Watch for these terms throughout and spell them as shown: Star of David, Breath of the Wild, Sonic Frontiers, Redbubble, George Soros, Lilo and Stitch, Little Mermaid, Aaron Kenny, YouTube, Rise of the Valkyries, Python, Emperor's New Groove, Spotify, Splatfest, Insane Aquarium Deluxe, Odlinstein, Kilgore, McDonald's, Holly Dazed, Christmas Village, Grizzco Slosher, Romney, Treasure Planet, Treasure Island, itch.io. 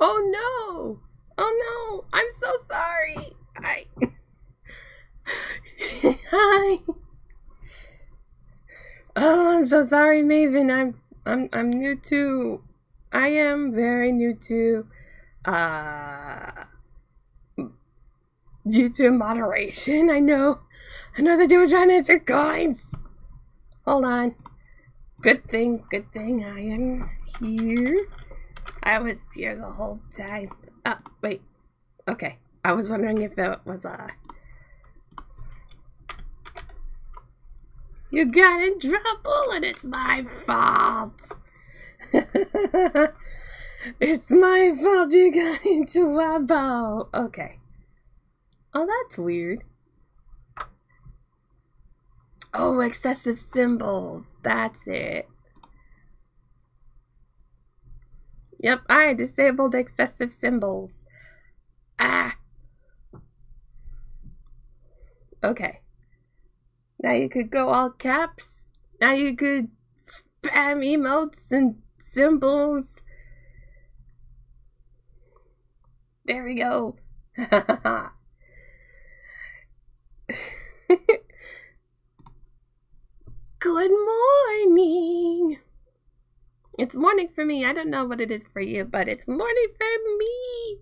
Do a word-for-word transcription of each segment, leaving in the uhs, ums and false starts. Oh no! Oh no! I'm so sorry! Hi. Hi. Oh, I'm so sorry, Maven. I'm I'm I'm new too. I am very new to uh YouTube moderation. I know. I know that you were trying to answer coins. Hold on. Good thing, good thing I am here. I was here the whole time. Oh, wait. Okay. I was wondering if it was a... You got in trouble and it's my fault. It's my fault you got in trouble. Okay. Oh, that's weird. Oh, excessive symbols. That's it. Yep, I disabled excessive symbols. Ah. Okay. Now you could go all caps. Now you could spam emotes and symbols. There we go. Good morning. It's morning for me. I don't know what it is for you, but it's morning for me.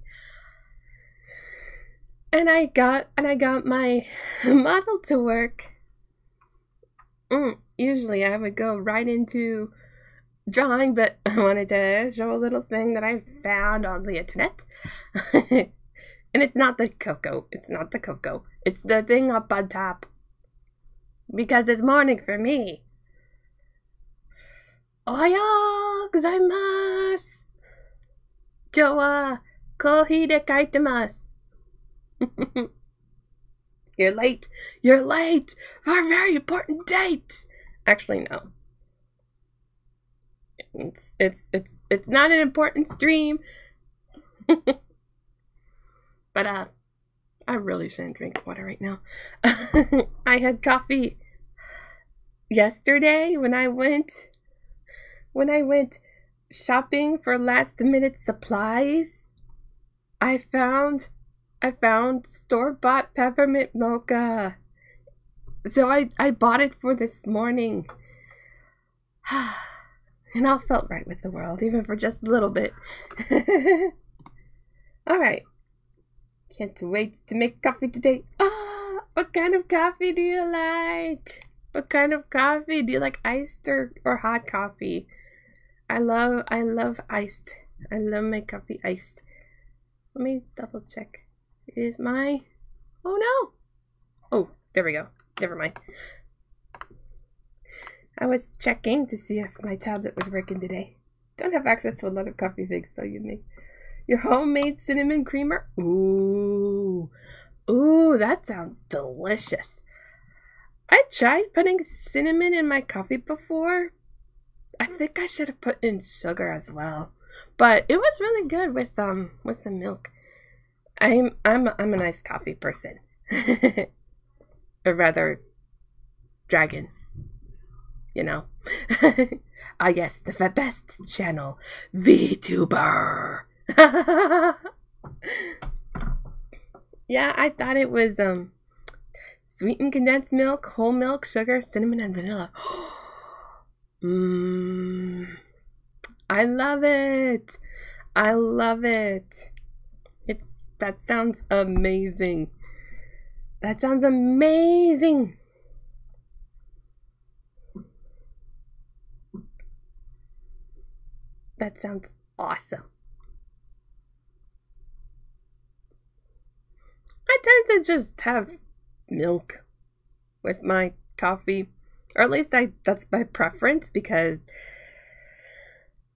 And I got and I got my model to work. Mm, usually I would go right into drawing, but I wanted to show a little thing that I found on the internet. And it's not the cocoa. It's not the cocoa. It's the thing up on top. Because it's morning for me. Ohayou gozaimasu. Kyou wa kohi de kaitemasu. You're late. You're late for a very important date. Actually, no. It's it's it's it's not an important stream. But uh, I really shouldn't drink water right now. I had coffee yesterday when I went when I went shopping for last minute supplies. I found. I found store-bought peppermint mocha. So I, I bought it for this morning. And all felt right with the world, even for just a little bit. Alright. Can't wait to make coffee today. Oh, what kind of coffee do you like? What kind of coffee? Do you like iced or, or hot coffee? I love, I love iced. I love my coffee iced. Let me double check. Is my... Oh no! Oh, there we go. Never mind. I was checking to see if my tablet was working today. Don't have access to a lot of coffee things, so you make your homemade cinnamon creamer. Ooh. Ooh, that sounds delicious. I tried putting cinnamon in my coffee before. I think I should have put in sugar as well. But it was really good with um with some milk. I'm I'm I'm a nice coffee person, or rather, dragon. You know, ah yes, the best channel, VTuber. Yeah, I thought it was um, sweetened condensed milk, whole milk, sugar, cinnamon, and vanilla. Mmm, I love it. I love it. That sounds amazing. That sounds amazing. That sounds awesome. I tend to just have milk with my coffee. Or at least I that's my preference because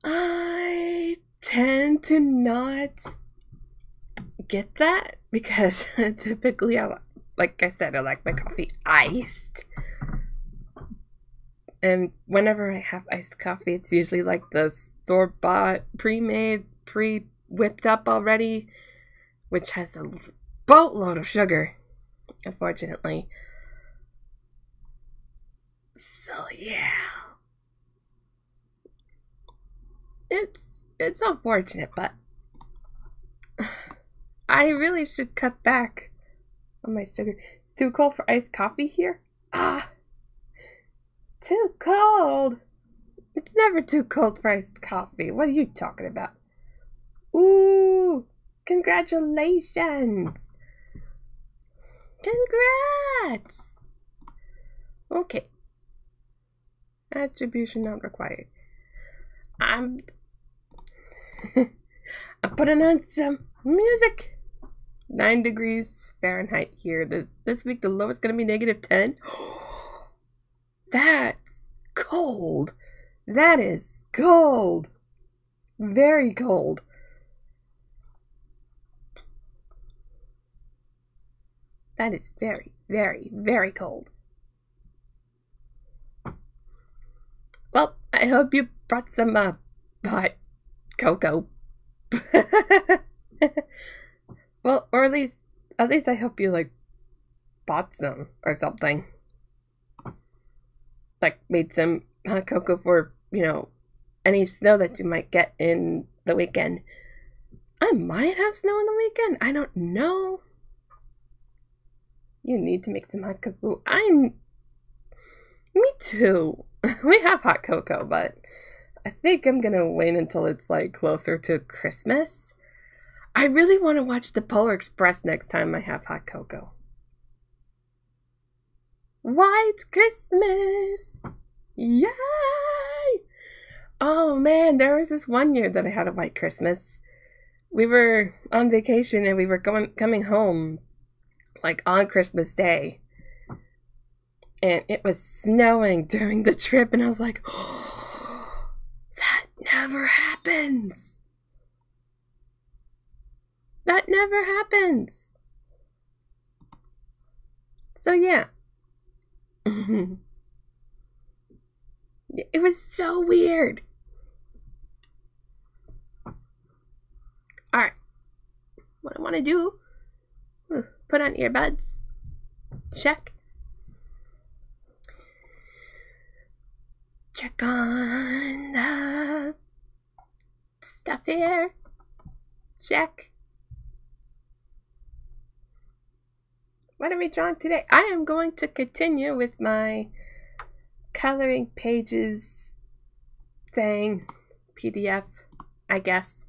I tend to not get that because typically I like I said I like my coffee iced, and whenever I have iced coffee it's usually like the store-bought pre-made pre-whipped up already, which has a boatload of sugar, unfortunately. So yeah, it's it's unfortunate, but I really should cut back on my sugar. It's too cold for iced coffee here? Ah! Too cold! It's never too cold for iced coffee. What are you talking about? Ooh! Congratulations! Congrats! Okay. Attribution not required. I'm... I'm putting on some music! Nine degrees Fahrenheit here. This, this week the low is going to be negative ten. That's cold! That is cold! Very cold. That is very, very, very cold. Well, I hope you brought some, uh, hot cocoa. Well, or at least, at least I hope you, like, bought some or something. Like, made some hot cocoa for, you know, any snow that you might get in the weekend. I might have snow in the weekend. I don't know. You need to make some hot cocoa. I'm... Me too. We have hot cocoa, but I think I'm gonna wait until it's, like, closer to Christmas. I really want to watch the Polar Express next time I have hot cocoa. White Christmas! Yay! Oh man, there was this one year that I had a white Christmas. We were on vacation and we were going, coming home, like, on Christmas Day. And it was snowing during the trip and I was like, oh, that never happens! That never happens. So yeah. It was so weird. Alright. What I want to do. Put on earbuds. Check. Check on the stuff here. Check. What are we drawing today? I am going to continue with my coloring pages thing, P D F, I guess.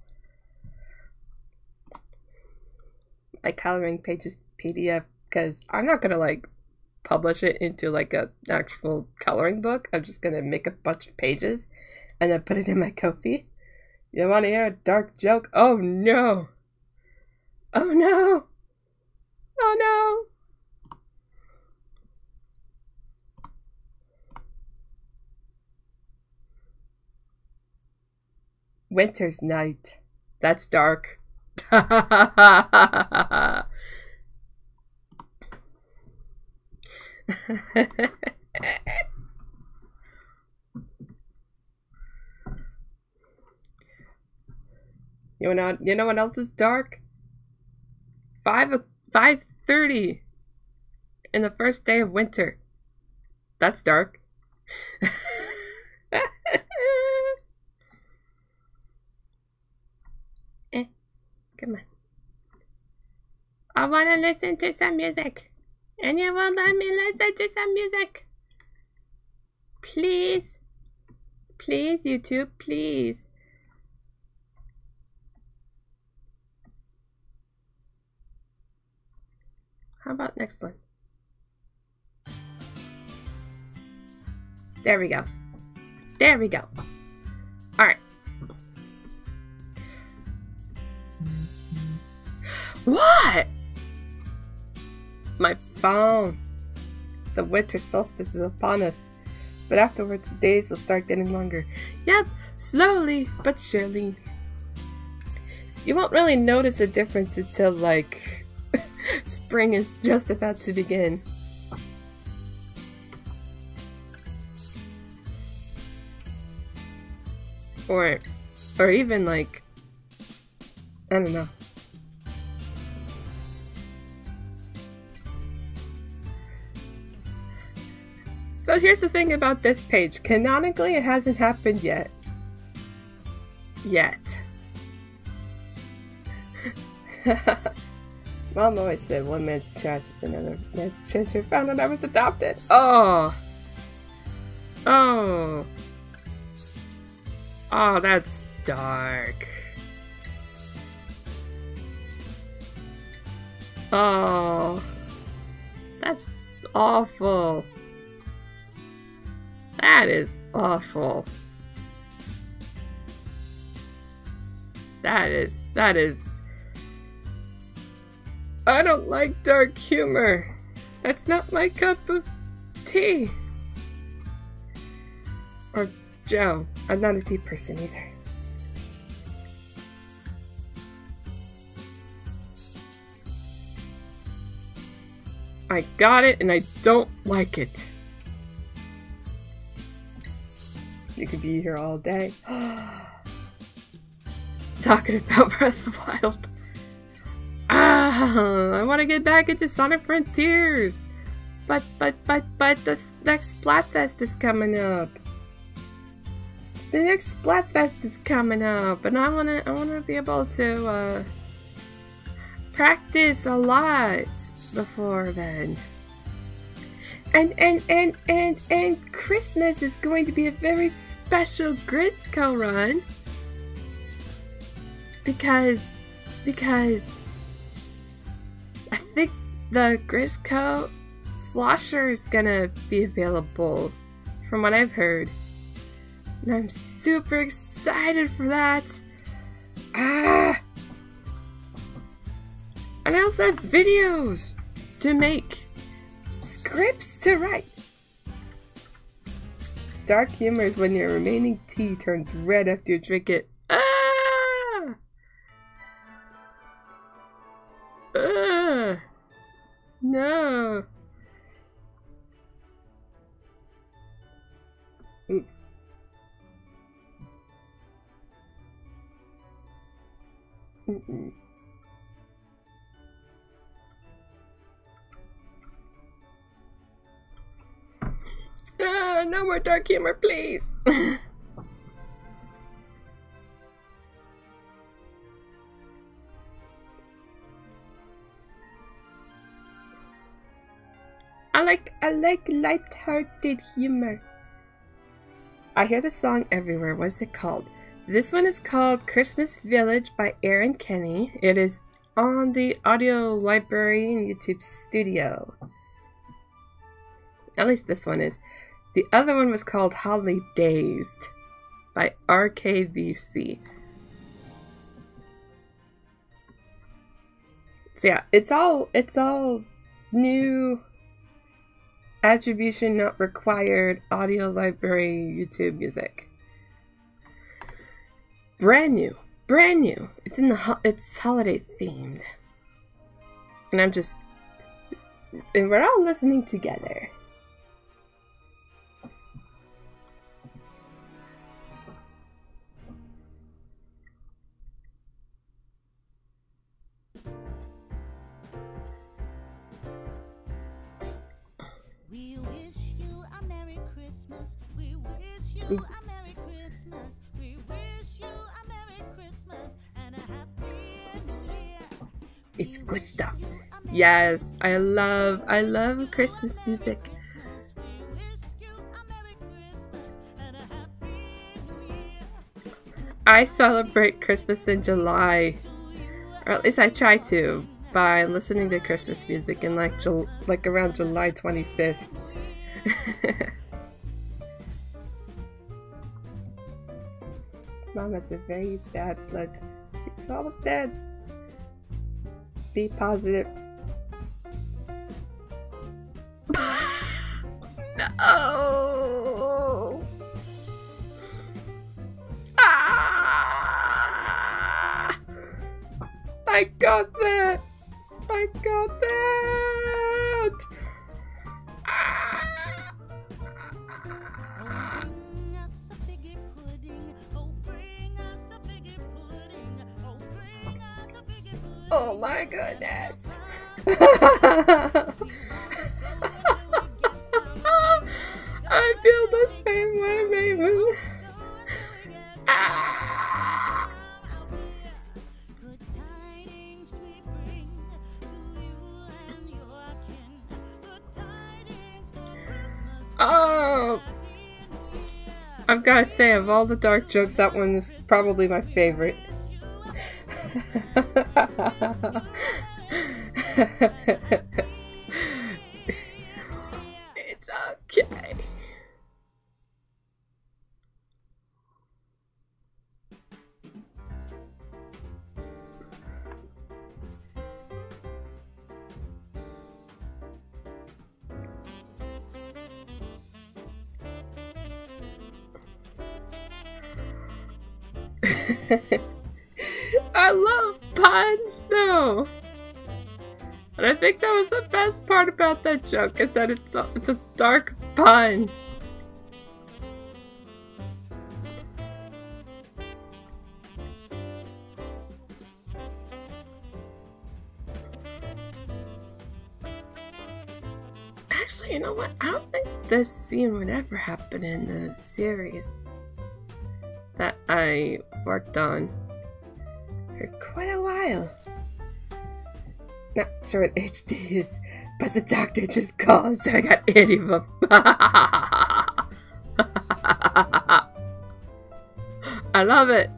Like coloring pages P D F, because I'm not gonna like publish it into like a actual coloring book. I'm just gonna make a bunch of pages and then put it in my Ko-fi. You wanna hear a dark joke? Oh no! Oh no! Oh no! Winter's night. That's dark. You know, you know what else is dark? Five five thirty in the first day of winter. That's dark. Come on. I want to listen to some music. And you will let me listen to some music. Please. Please, YouTube, please. How about next one? There we go. There we go. Alright. What? My phone. The winter solstice is upon us, but afterwards the days will start getting longer. Yep, slowly but surely. You won't really notice a difference until like spring is just about to begin. Or, or even like, I don't know. So here's the thing about this page. Canonically, it hasn't happened yet. Yet. Mom always said one man's trash is another man's treasure. Found out I was adopted. Oh. Oh. Oh, that's dark. Oh. That's awful. That is awful. That is, that is... I don't like dark humor. That's not my cup of tea. Or Joe. I'm not a tea person either. I got it and I don't like it. You could be here all day. Talking about Breath of the Wild. Ah, I want to get back into Sonic Frontiers. But, but, but, but the next Splatfest is coming up. The next Splatfest is coming up, and I wanna, I wanna be able to uh, practice a lot before then. And and and and and Christmas is going to be a very special Grizzco run because because I think the Grizzco Slosher is gonna be available, from what I've heard. And I'm super excited for that. Ah! And I also have videos to make, scripts to write. Dark humor is when your remaining tea turns red after you drink it. Ah! Ah! No. Mm. Mm-mm. Uh, no more dark humor, please. I like I like light-hearted humor. I hear the song everywhere. What is it called? This one is called Christmas Village by Aaron Kenny. It is on the audio library in YouTube Studio. At least this one is. The other one was called Holly Dazed by R K V C. So yeah, it's all it's all new, attribution not required, audio library, YouTube music. Brand new, brand new. It's in the ho it's holiday themed, and I'm just and we're all listening together. We wish you a Merry Christmas. We wish you a Merry Christmas. We wish you a Merry Christmas and a Happy New Year. It's good stuff. Yes, I love, I love Christmas music. We wish you a Merry Christmas and a Happy New Year. I celebrate Christmas in July, or at least I try to, by listening to Christmas music in like Jul like around July twenty-fifth. Mom has a very bad blood. She's almost dead. Be positive. No. Ah! I got that. I got that! Ah. Ah. Oh my goodness! I feel the same way, Maven. Ah. Oh! I've got to say, of all the dark jokes, that one is probably my favorite. It's okay. I love puns though, and I think that was the best part about that joke, is that it's a, it's a dark pun. Actually, you know what, I don't think this scene would ever happen in the series that I worked on for quite a while. Not sure what H D is, but the doctor just called and said I got eighty of them. I love it.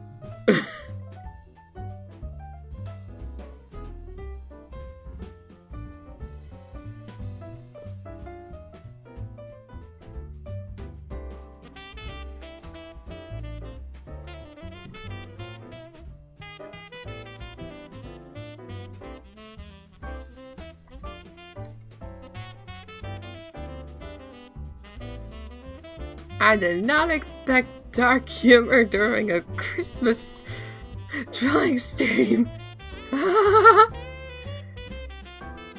I did not expect dark humor during a Christmas drawing stream.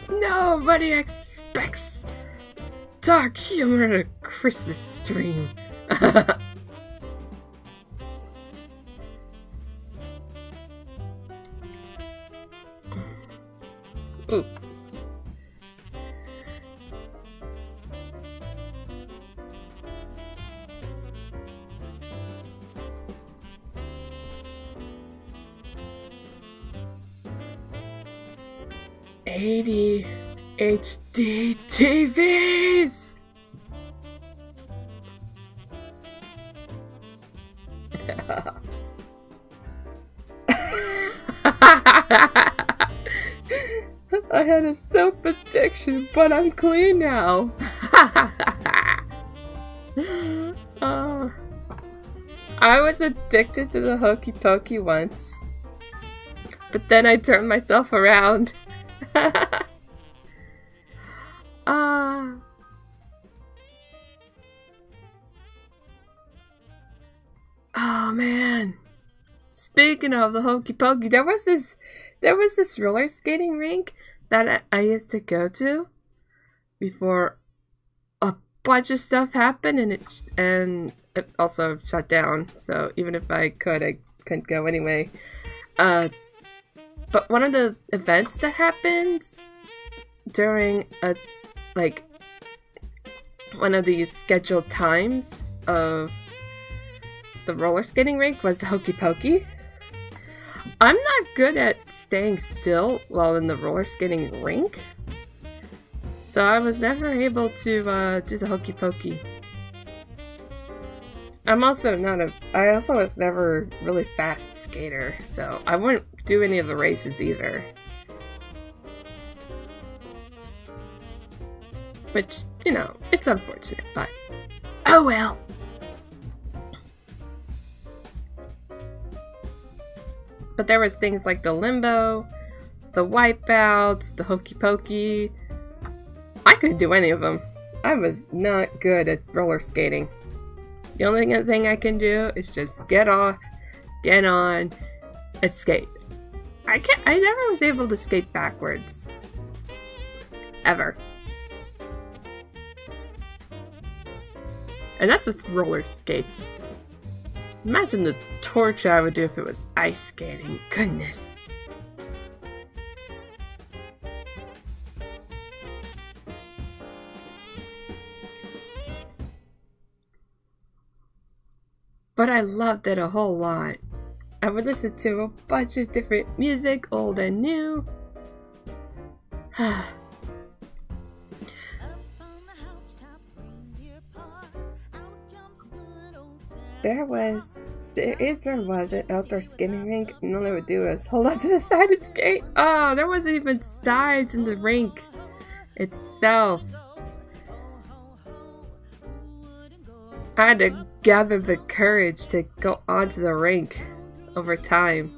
Nobody expects dark humor at a Christmas stream. Ooh. eighty H D T Vs! I had a soap addiction, but I'm clean now. uh, I was addicted to the Hokey Pokey once, but then I turned myself around. uh, oh man, speaking of the Hokey Pokey, there was this there was this roller skating rink that I, I used to go to before a bunch of stuff happened, and it and it also shut down, so even if I could, I couldn't go anyway. uh But one of the events that happens during a, like, one of the scheduled times of the roller skating rink was the Hokey Pokey. I'm not good at staying still while in the roller skating rink, so I was never able to uh, do the Hokey Pokey. I'm also not a, I also was never really fast skater, so I wouldn't do any of the races either. Which, you know, it's unfortunate, but oh well. But there was things like the Limbo, the Wipeouts, the Hokey Pokey. I couldn't do any of them. I was not good at roller skating. The only thing I can do is just get off, get on, and skate. I can't- I never was able to skate backwards. Ever. And that's with roller skates. Imagine the torture I would do if it was ice skating. Goodness. But I loved it a whole lot. I would listen to a bunch of different music, old and new. there was, there is or was an outdoor skimming rink, and all they would do is hold on to the side and skate. Oh, there wasn't even sides in the rink itself. I had to gather the courage to go onto the rink over time.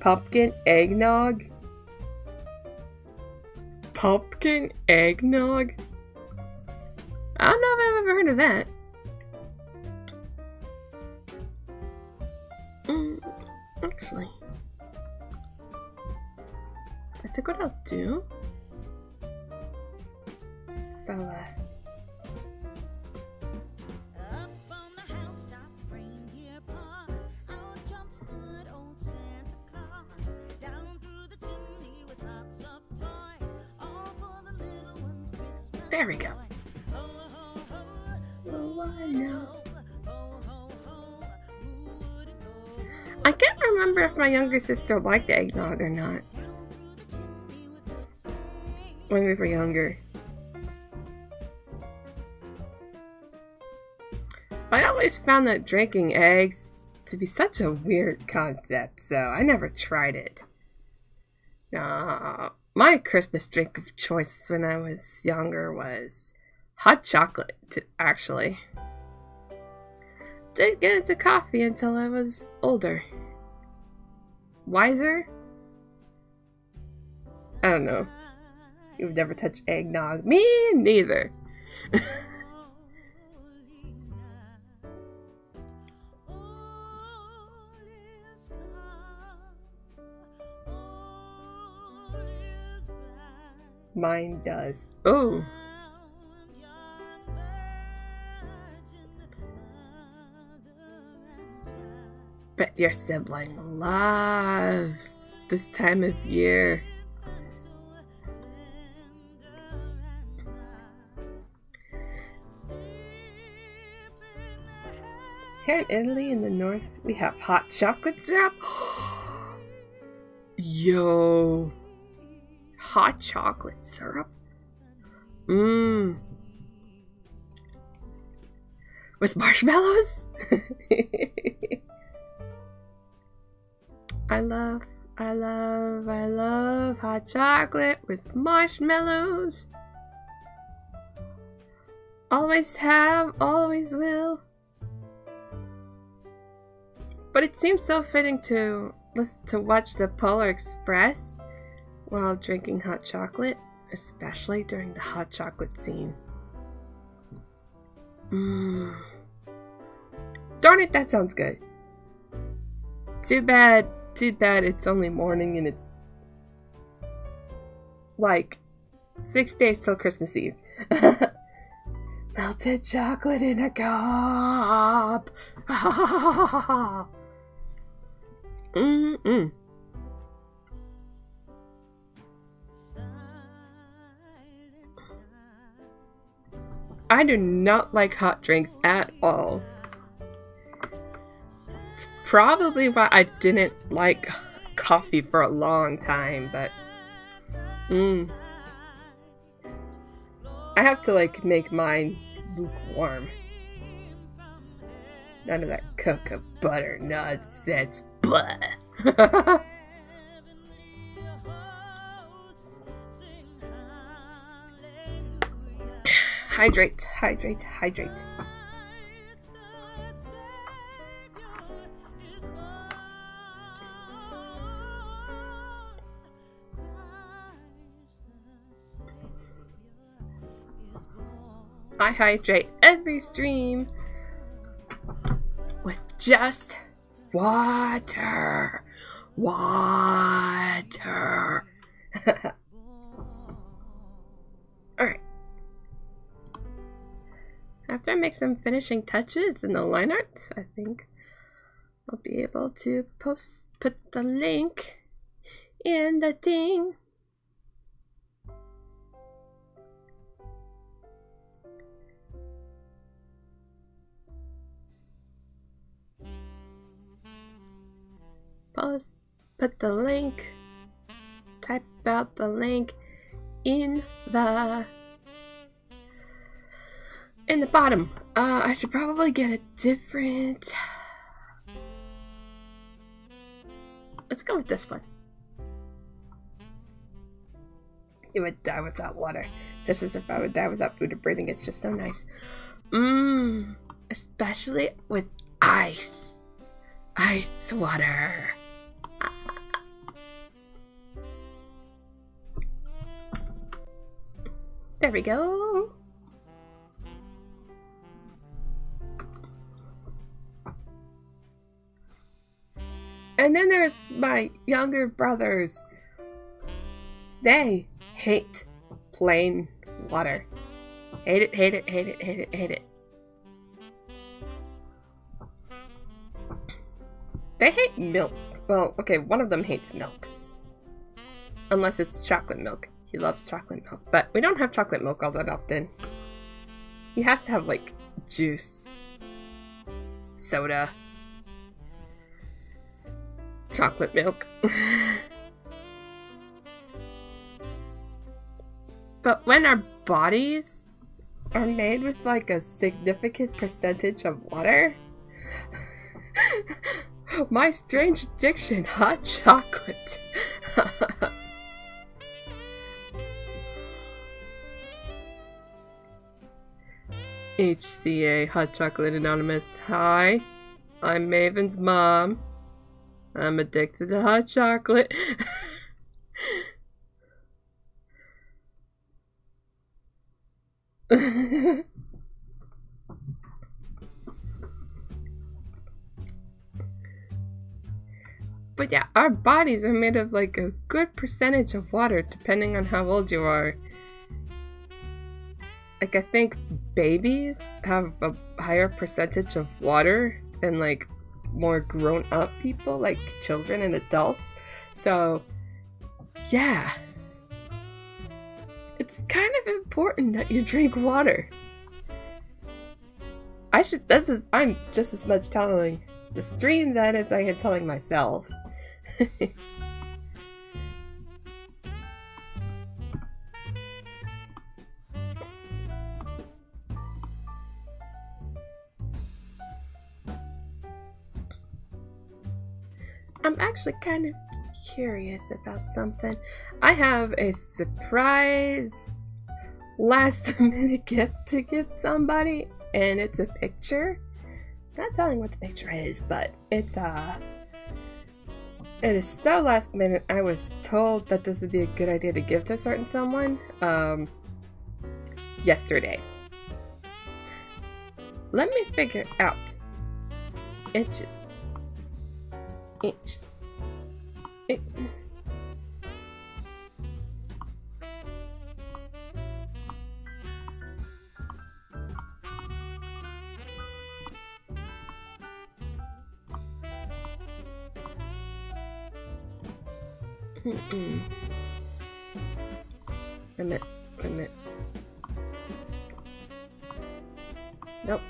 Pumpkin eggnog? Pumpkin eggnog? I don't know if I've ever heard of that. Mm, actually, I think what I'll do is I'll, uh, there we go. Oh, I know. I can't remember if my younger sister liked eggnog or not when we were younger. I always found that drinking eggs to be such a weird concept, so I never tried it. No. My Christmas drink of choice when I was younger was hot chocolate, actually. Didn't get into coffee until I was older. Wiser? I don't know. You've never touched eggnog. Me neither. Mine does. Oh. Bet your sibling loves this time of year. Here in Italy, in the north, we have hot chocolate syrup. Yo. Hot chocolate syrup? Mmm. With marshmallows? I love, I love, I love hot chocolate with marshmallows. Always have, always will. But it seems so fitting to listen, to watch the Polar Express while drinking hot chocolate, especially during the hot chocolate scene. Mm. Darn it, that sounds good. Too bad, too bad it's only morning and it's like six days till Christmas Eve. Melted chocolate in a cup. Mm-mm. I do not like hot drinks at all. It's probably why I didn't like coffee for a long time, but mm, I have to like make mine lukewarm. None of that cocoa butter nonsense, bleh. Hydrate, hydrate, hydrate. I hydrate every stream with just water. Water. After I make some finishing touches in the line art, I think I'll be able to post, put the link in the thing. Post, put the link, type out the link in the in the bottom. Uh, I should probably get a different... Let's go with this one. It would die without water. Just as if I would die without food or breathing. It's just so nice. Mmm. Especially with ice. Ice water. Ah. There we go. And then there's my younger brothers. They hate plain water. Hate it, hate it, hate it, hate it, hate it. They hate milk. Well, okay, one of them hates milk. Unless it's chocolate milk. He loves chocolate milk. But we don't have chocolate milk all that often. He has to have, like, juice. Soda. Chocolate milk. But when our bodies are made with like a significant percentage of water, my strange addiction, hot chocolate. H C A Hot Chocolate Anonymous. Hi, I'm Maven's mom. I'm addicted to hot chocolate. But yeah, our bodies are made of like a good percentage of water depending on how old you are. Like, I think babies have a higher percentage of water than like more grown-up people, like children and adults. So yeah, it's kind of important that you drink water. I should, this is, I'm just as much telling the stream that as I am telling myself. I'm actually kind of curious about something. I have a surprise last minute gift to give somebody, and it's a picture. Not telling what the picture is, but it's uh it is so last minute. I was told that this would be a good idea to give to a certain someone um yesterday. Let me figure out inches. Inches. It. Mm-mm. Wait a minute. Wait a minute. Nope.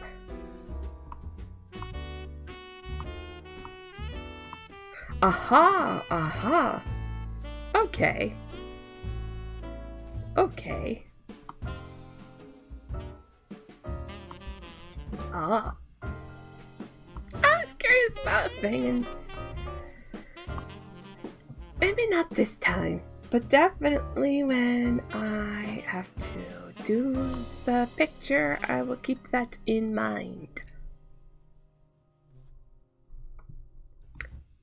Aha! Aha! Okay. Okay. Ah. I was curious about a thing, and maybe not this time, but definitely when I have to do the picture, I will keep that in mind.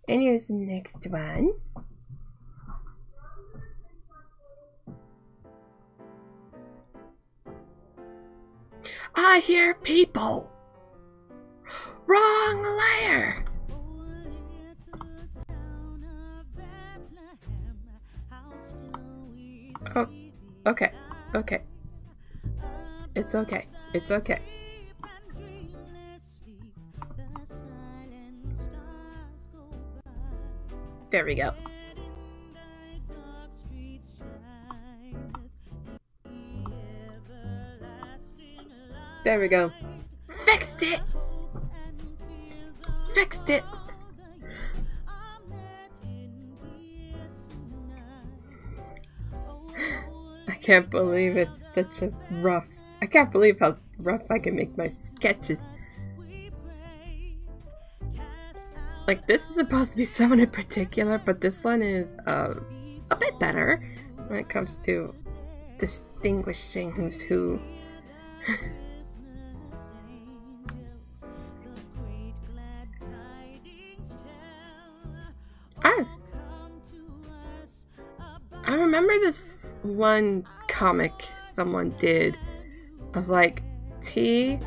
And here's the next one. I hear people. Wrong layer. Oh, okay, okay. It's okay. It's okay. There we go. There we go. Fixed it! Fixed it! I can't believe it's such a rough... I can't believe how rough I can make my sketches. Like, this is supposed to be someone in particular, but this one is uh, a bit better when it comes to distinguishing who's who. I've... I remember this one comic someone did of like tea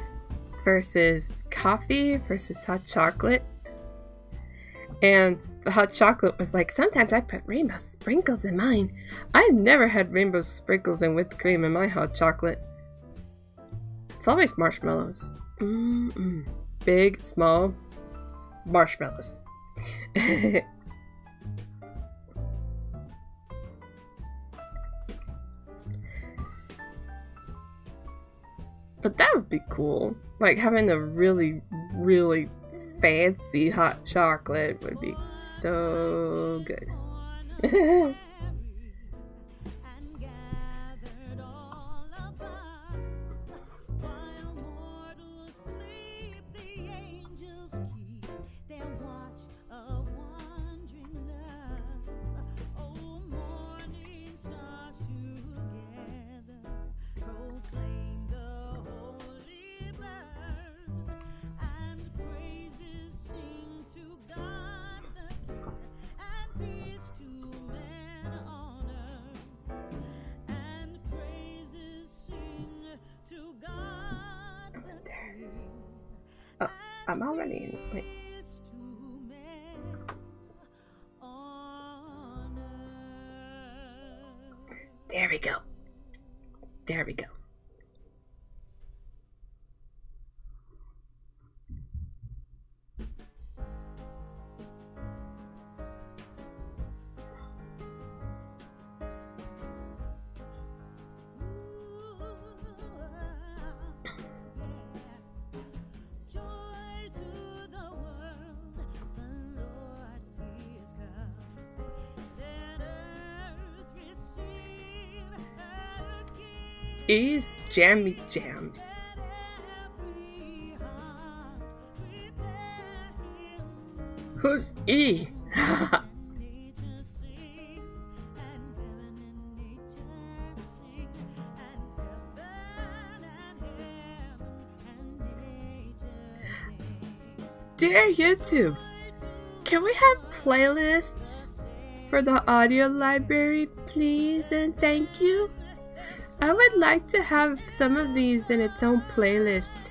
versus coffee versus hot chocolate, and the hot chocolate was like, sometimes I put rainbow sprinkles in mine. I've never had rainbow sprinkles and whipped cream in my hot chocolate. It's always marshmallows. Mm-mm. Big, small marshmallows. But that would be cool. Like, having a really, really fancy hot chocolate would be so good. I'm already in. Wait. There we go. There we go. These jammy jams. Who's E? Dear YouTube, can we have playlists for the audio library, please, and thank you? I would like to have some of these in its own playlist.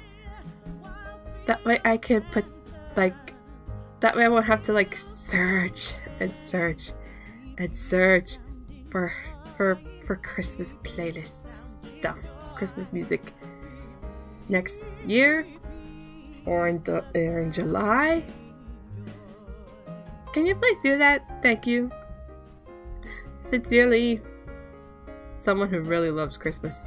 That way I can put, like, that way I won't have to, like, search and search and search for for for Christmas playlist stuff, Christmas music. Next year, or in the or in July. Can you please do that? Thank you. Sincerely, someone who really loves Christmas.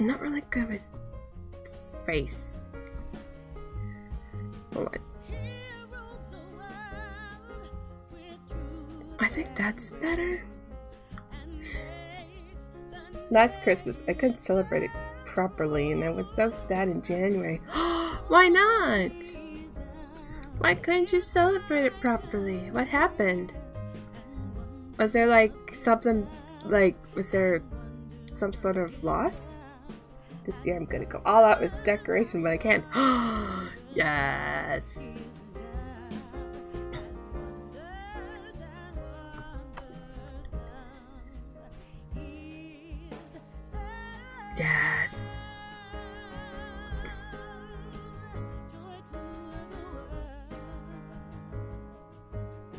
Not really good with face. Hold on. I think that's better. Last Christmas, I couldn't celebrate it properly, and I was so sad in January. Why not? Why couldn't you celebrate it properly? What happened? Was there like something, like, was there some sort of loss? This year I'm gonna go all out with decoration when I can. Yes! Yes.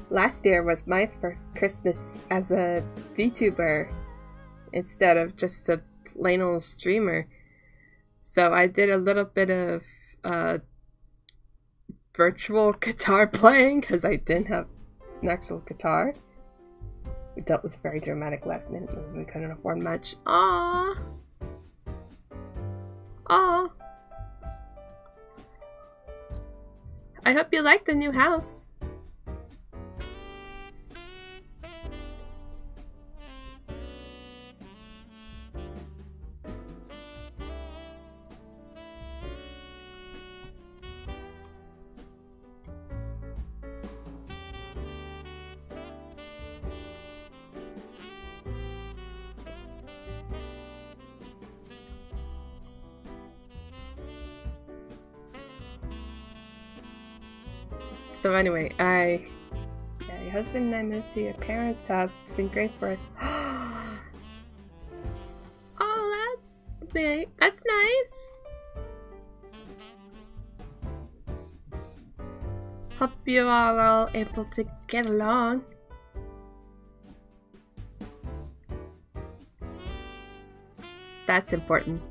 Last year was my first Christmas as a VTuber instead of just a plain old streamer. So I did a little bit of uh, virtual guitar playing because I didn't have an actual guitar. We dealt with a very dramatic last minute move and we couldn't afford much. Ah, ah. I hope you like the new house. So anyway, I, yeah, my husband and I moved to your parents' house. It's been great for us. Oh, that's big. That's nice. Hope you all are all able to get along. That's important.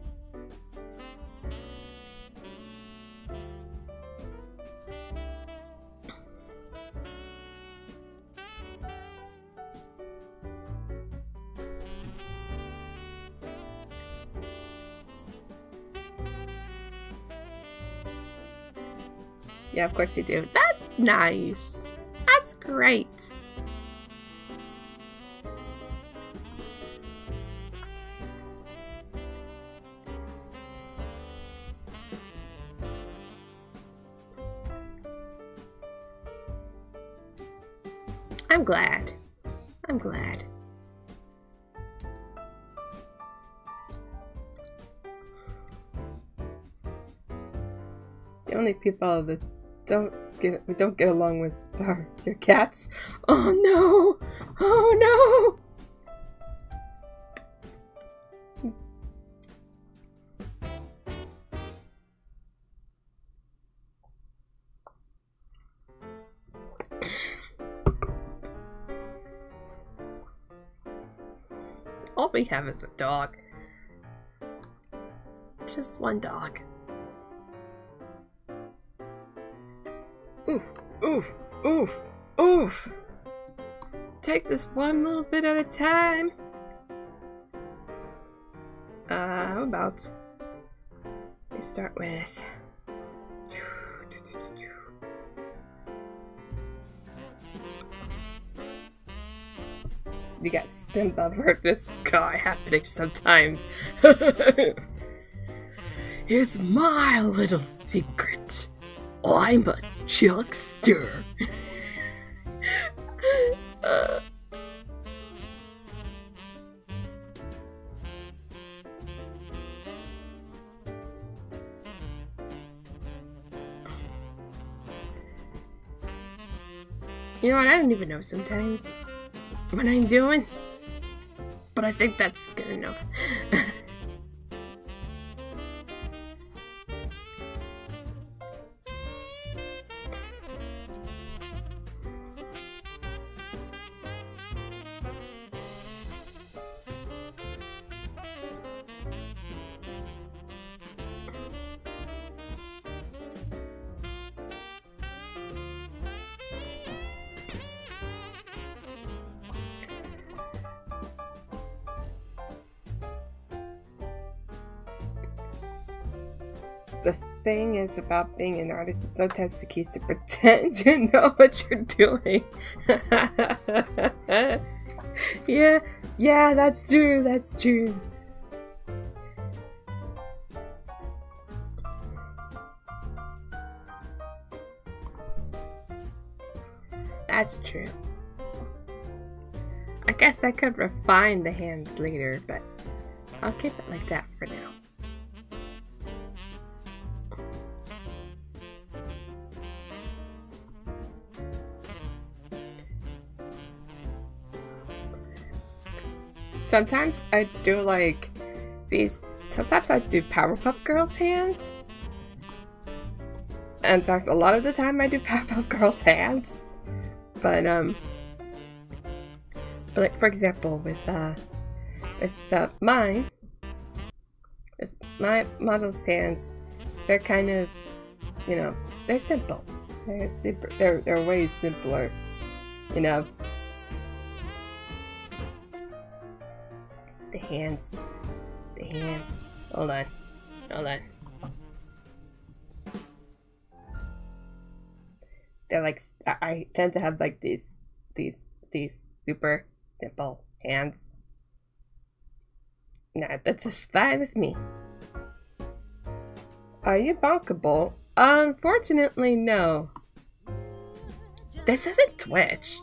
Yeah, of course you do. That's nice. That's great. I'm glad. I'm glad. The only people that Don't get we don't get along with our, your cats. Oh no! Oh no! All we have is a dog. Just one dog. Oof, oof, oof, oof. Take this one little bit at a time. Uh, how about we start with... You got Simba for this guy happening sometimes. Here's my little secret. I'm a Chuckster. uh. You know what? I don't even know sometimes what I'm doing, but I think that's good enough. Thing is about being an artist is sometimes the key is to pretend you know what you're doing. yeah, yeah, that's true, that's true. That's true. I guess I could refine the hands later, but I'll keep it like that for now. Sometimes I do like these, sometimes I do Powerpuff Girls hands. In fact, a lot of the time I do Powerpuff Girls hands. But, um, but like for example with, uh, with, uh, mine, with my model's hands, they're kind of, you know, they're simple. They're, super, they're, they're way simpler you know. The hands. The hands. Hold on. Hold on. They're like, I tend to have like these, these, these super simple hands. Nah, that's just fine with me. Are you bonkable? Unfortunately, no. This isn't Twitch.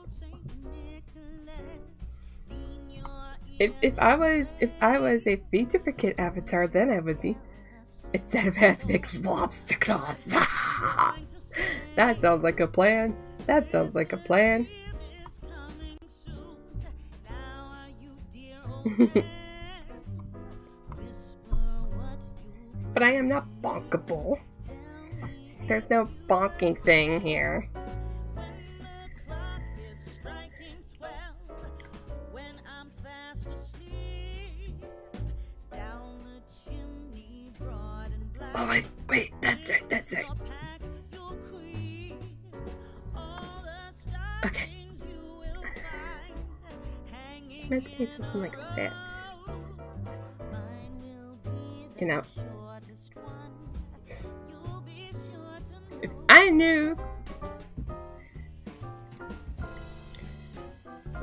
If if I was if I was a VTuber avatar, then I would be. Instead of having to make lobster claws. That sounds like a plan. That sounds like a plan. But I am not bonkable. There's no bonking thing here. Oh wait, wait, that's right, that's right. Okay. It's meant to be something like that. You know. If I knew.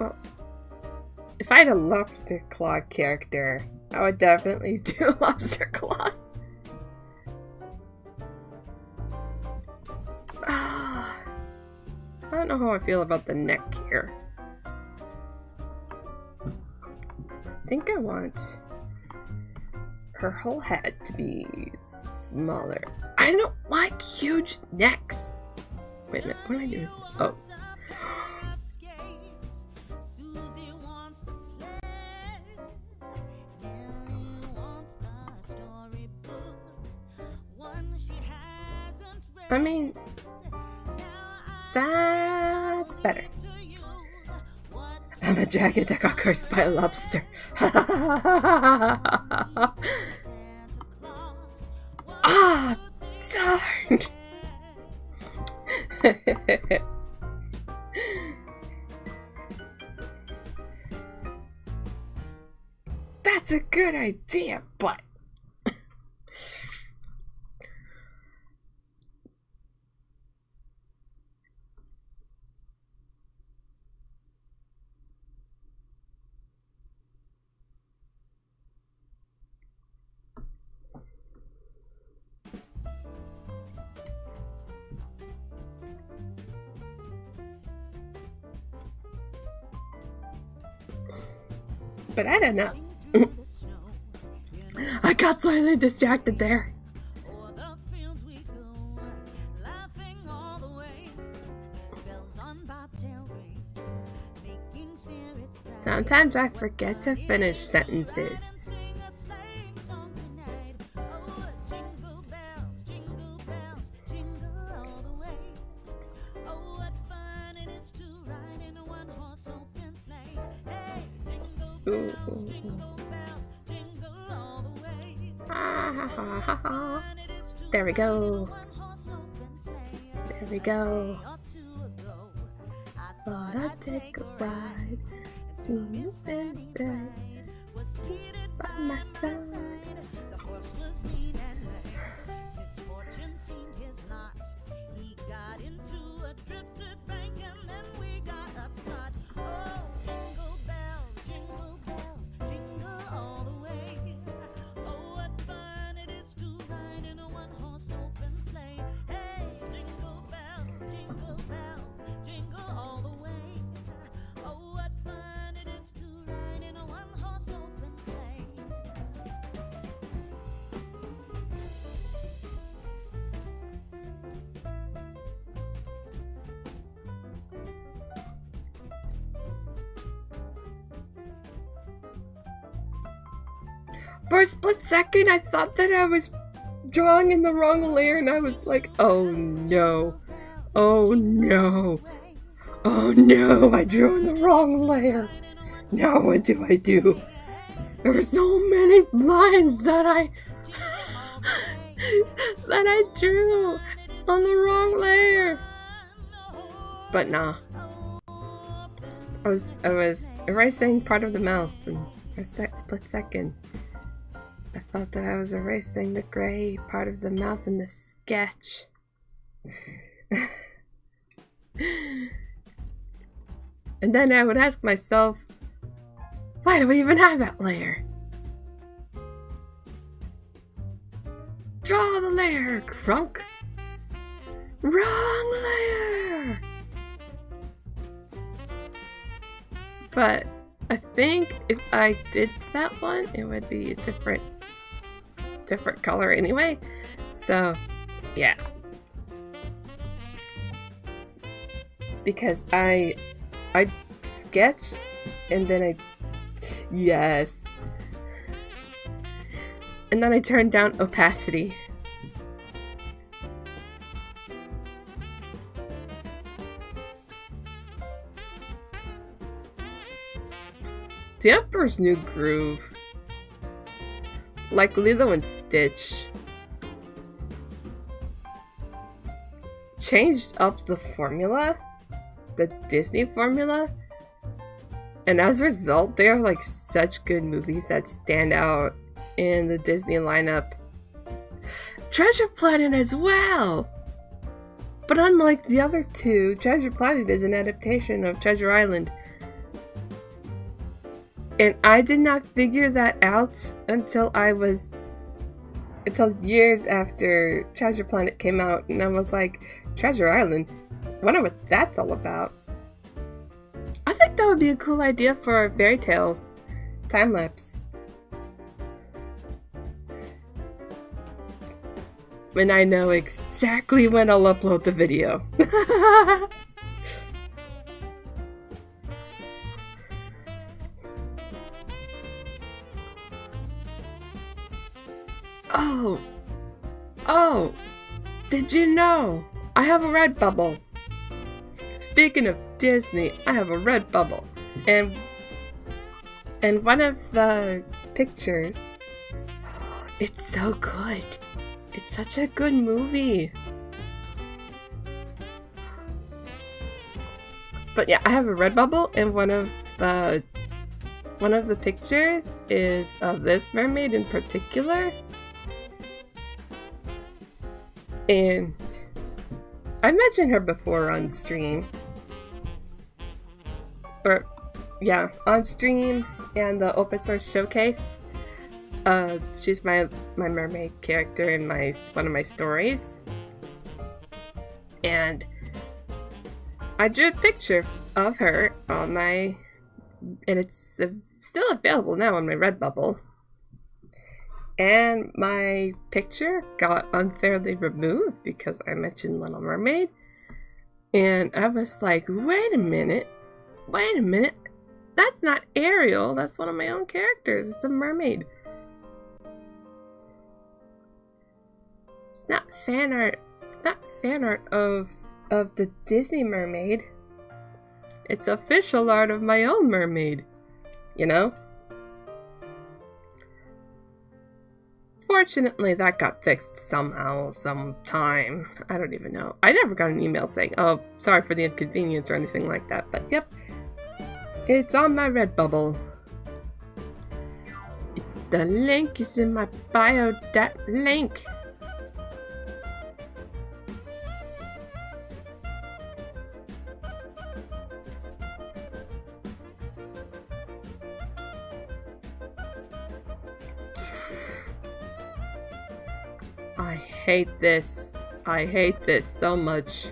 Well, if I had a lobster claw character, I would definitely do lobster claws. I don't know how I feel about the neck here. I think I want her whole head to be smaller. I don't like huge necks. Wait a minute, what am I doing? Oh. I mean, that's better. I'm a dragon that got cursed by a lobster. Ah, darn. That's a good idea, but But I don't know. I got slightly distracted there. Sometimes I forget to finish sentences. There we go. There we go. Thought I'd take a ride. See you stand by my side. The horse was lean and red. His fortune seemed his lot. He got into a drifted bank and then we got upside. Oh, jingle bells, jingle bells, jingle all the way. Oh, what fun it is to ride in a one-horse open sleigh. Hey, jingle bells, jingle bells, jingle all the way. Oh, what fun it is to ride in a one-horse open sleigh. For a split second, I thought that I was drawing in the wrong layer, and I was like, oh no, oh no, oh no, I drew in the wrong layer. Now what do I do? There were so many lines that I, that I drew on the wrong layer. But nah, I was I was erasing part of the mouth in a sec split second. I thought that I was erasing the grey part of the mouth in the sketch. And then I would ask myself, why do we even have that layer? Draw the layer, crunk! Wrong layer! But I think if I did that one, it would be a different, different color anyway. So, yeah. Because I, I sketched and then I, yes. And then I turned down opacity. The Emperor's New Groove, like Lilo and Stitch, changed up the formula, the Disney formula, and as a result, they are like such good movies that stand out in the Disney lineup. Treasure Planet as well! But unlike the other two, Treasure Planet is an adaptation of Treasure Island. And I did not figure that out until I was, until years after Treasure Planet came out, and I was like, Treasure Island? Wonder what that's all about. I think that would be a cool idea for a fairy tale time lapse. When I know exactly when I'll upload the video. Oh, oh, did you know? I have a Redbubble. Speaking of Disney, I have a Redbubble. And, and one of the pictures, it's so good. It's such a good movie. But yeah, I have a Redbubble, and one of the, one of the pictures is of this mermaid in particular. And I mentioned her before on stream, or yeah, on stream and the open source showcase. Uh, she's my my mermaid character in my one of my stories, and I drew a picture of her on my, and it's still available now on my Redbubble. And my picture got unfairly removed because I mentioned Little Mermaid. And I was like, wait a minute. Wait a minute. That's not Ariel. That's one of my own characters. It's a mermaid. It's not fan art. It's not fan art of, of the Disney mermaid. It's official art of my own mermaid. You know? Fortunately, that got fixed somehow, sometime. I don't even know. I never got an email saying, oh, sorry for the inconvenience or anything like that, but yep. It's on my Redbubble. The link is in my bio, that link. I hate this. I hate this so much.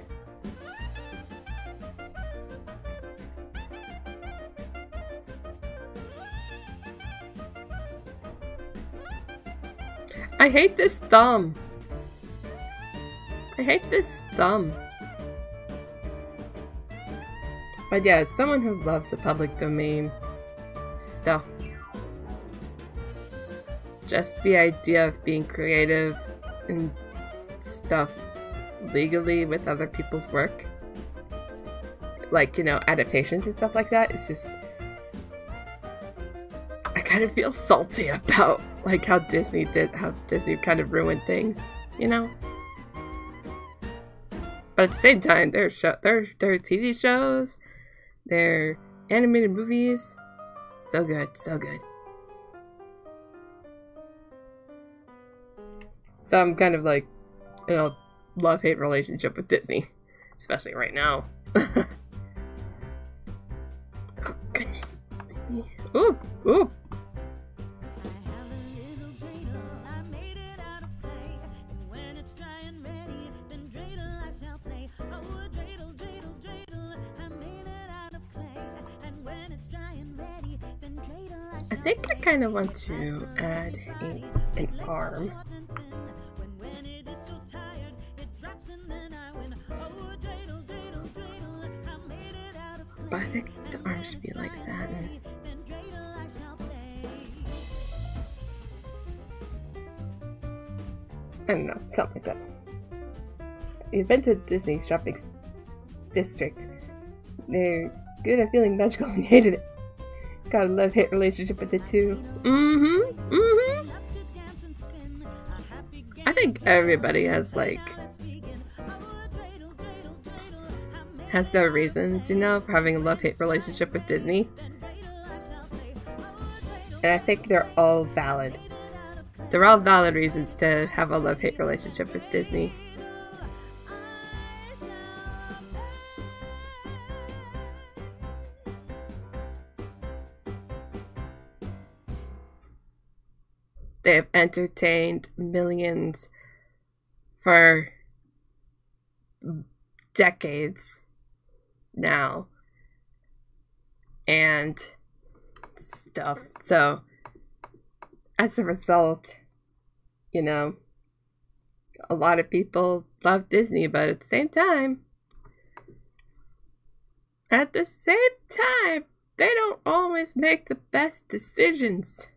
I hate this thumb. I hate this thumb. But yeah, as someone who loves the public domain stuff, just the idea of being creative and stuff legally with other people's work, like, you know, adaptations and stuff like that. It's just, I kind of feel salty about like how Disney did, how Disney kind of ruined things, you know. But at the same time, their show, their their T V shows, their animated movies. So good, so good. So I'm kind of like, you know, love-hate relationship with Disney, especially right now. Oh goodness. Ooh, ooh. I think I kind of want to add a, an arm. But I think the arm should be like that. I don't know, something like that. You've been to a Disney shopping district. They're good at feeling magical and hated it. Got a love-hate relationship with the two. Mm-hmm, mm-hmm. I think everybody has, like, has their reasons, you know, for having a love-hate relationship with Disney. And I think they're all valid. They're all valid reasons to have a love-hate relationship with Disney. They have entertained millions for decades now and stuff. So as a result, you know, a lot of people love Disney, but at the same time, at the same time, they don't always make the best decisions.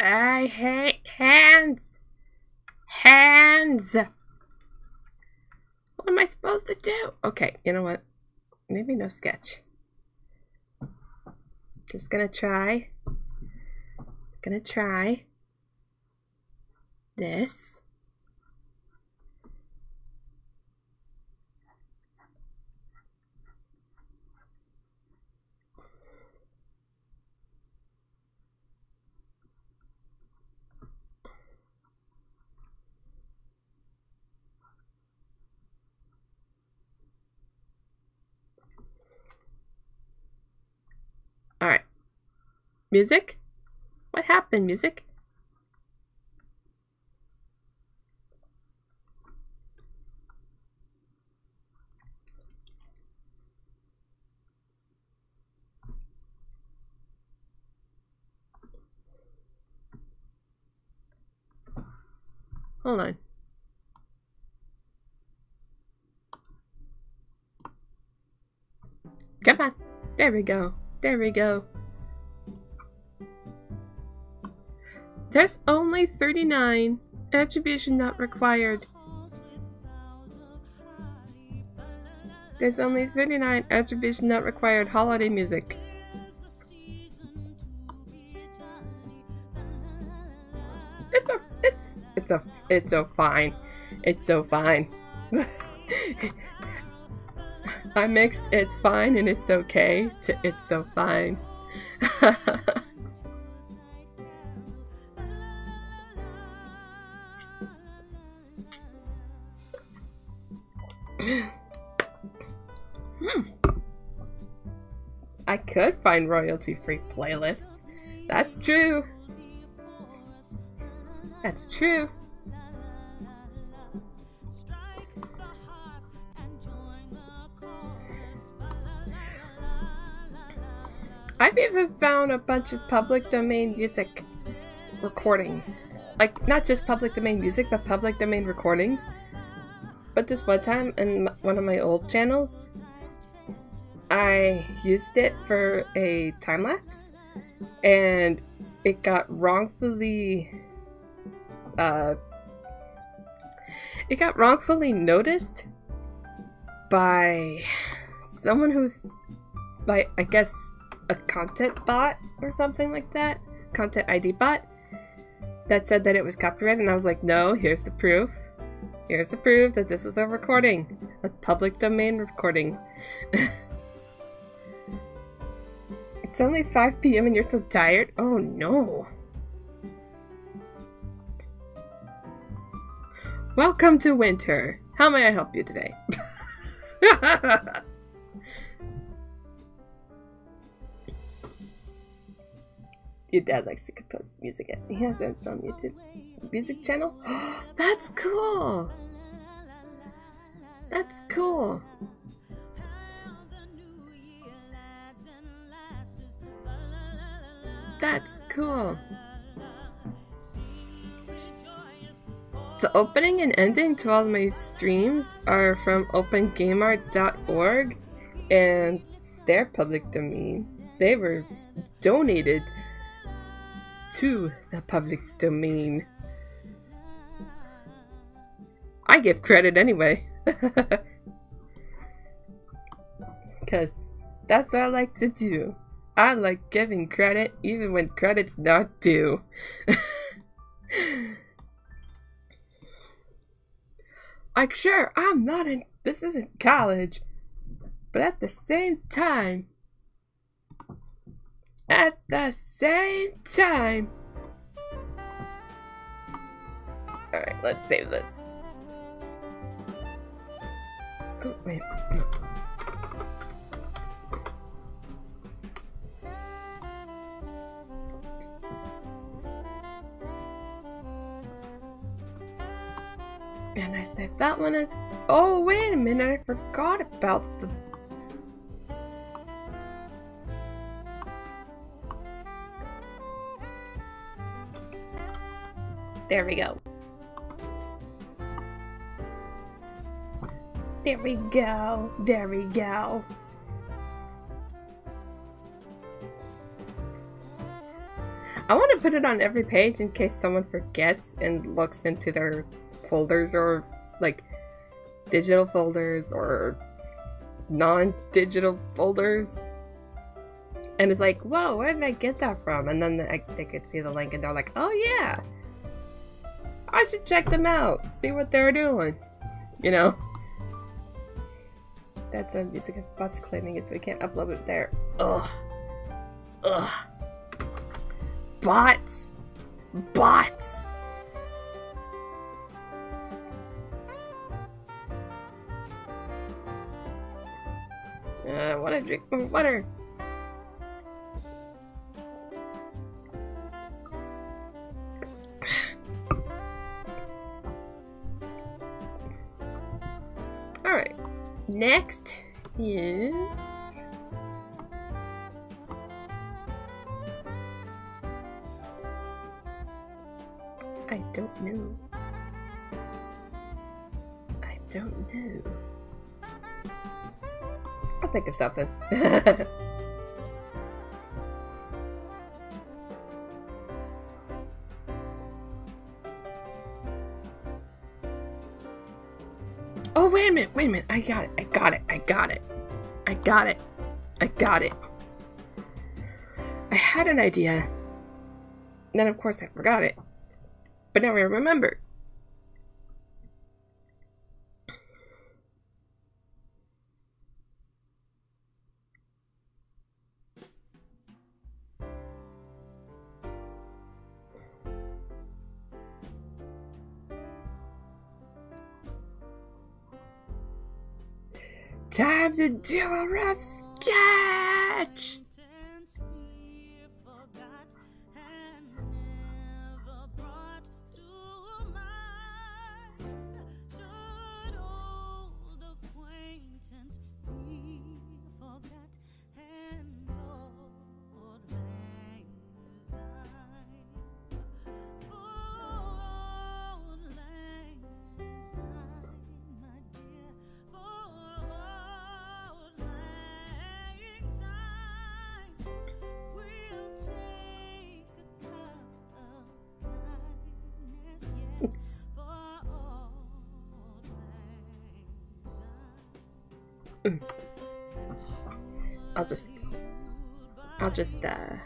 I hate hands! Hands! What am I supposed to do? Okay, you know what? Maybe no sketch. Just gonna try. Gonna try. This. Alright. Music? What happened, music? Hold on. Come on. There we go. There we go. There's only thirty-nine. Attribution not required. There's only thirty-nine attribution not required holiday music. It's a it's it's a it's so fine. It's so fine. I mixed it's fine and it's okay to it's so fine. hmm. I could find royalty-free playlists. That's true. That's true. I've even found a bunch of public domain music recordings. Like, not just public domain music, but public domain recordings. But this one time, in one of my old channels, I used it for a time lapse, and it got wrongfully... Uh, it got wrongfully noticed by someone who... by, I guess... a content bot or something like that, content I D bot, that said that it was copyrighted, and I was like, no, here's the proof. Here's the proof that this is a recording. A public domain recording. It's only five p m and you're so tired? Oh no. Welcome to winter. How may I help you today? Your dad likes to compose music. He has his own YouTube music channel. That's cool. That's cool. That's cool. The opening and ending to all my streams are from Open Game Art dot org and their public domain. They were donated to the public domain. I give credit anyway. Because that's what I like to do. I like giving credit even when credit's not due. Like, sure, I'm not in, this isn't college, but at the same time, at the same time. Alright, let's save this. Oh, wait, no. And I saved that one as- oh wait a minute, I forgot about the- There we go. There we go, there we go. I want to put it on every page in case someone forgets and looks into their folders, or like digital folders or non-digital folders, and it's like, whoa, where did I get that from? And then I, they could see the link and they're like, oh yeah, I should check them out, see what they're doing, you know. That's a music and spots claiming it, so we can't upload it there. Ugh, ugh, bots, bots. Uh, I want to drink more water. All right. Next is I don't know. I don't know. I'll think of something. Oh, wait a minute, wait a minute. I got it, I got it, I got it. I got it, I got it. I had an idea. Then, of course, I forgot it. But now I remember. Time to do a rough sketch! I'll just, I'll just, uh,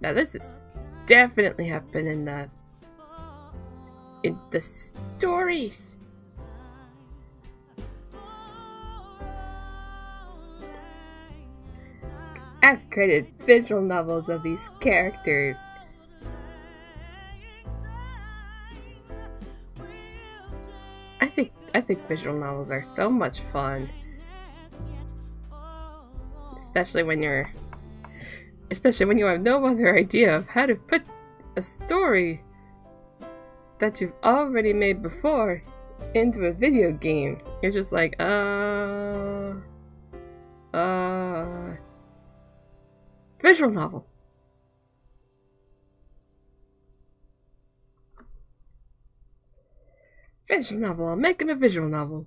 Now this is definitely happened in the in the stories. I've created visual novels of these characters. I think I think visual novels are so much fun. Especially when you're especially when you have no other idea of how to put a story that you've already made before into a video game. You're just like, uh uh visual novel. Visual novel, I'll make him a visual novel.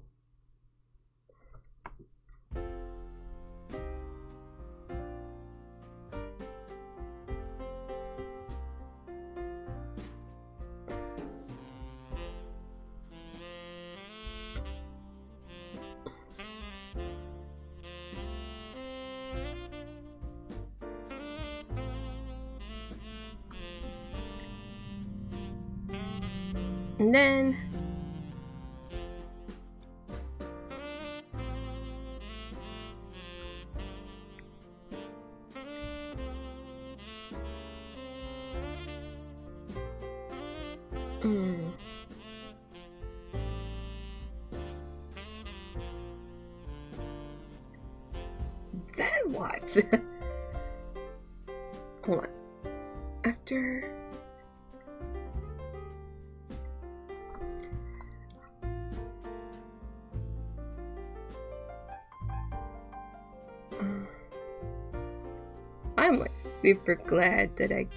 And then mm. Then what? Hold on. After super glad that I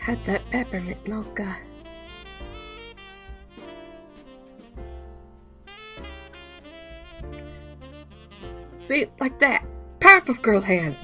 had that peppermint mocha. See, like that. Powerpuff Girl hands.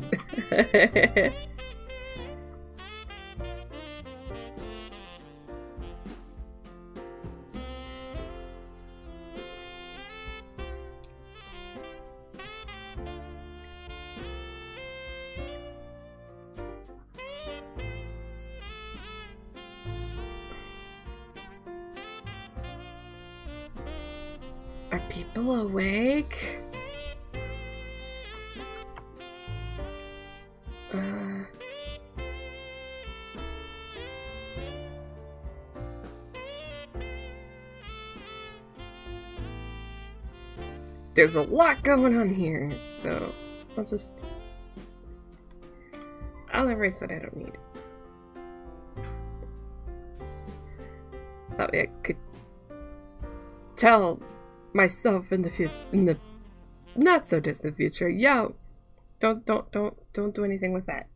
There's a lot going on here, so I'll just, I'll erase what I don't need. That way I could tell myself in the fu in the not so distant future, yo, don't, don't, don't, don't do anything with that.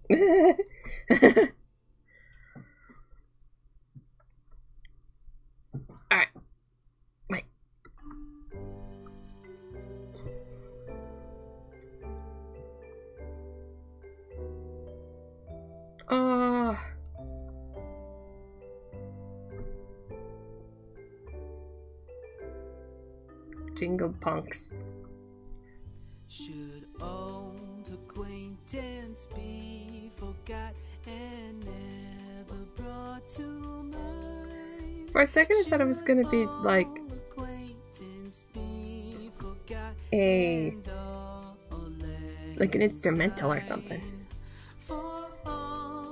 Jingle punks. Should old acquaintance be forgot and never brought to mind? For a second, I thought it was gonna be like a like an instrumental or something. For all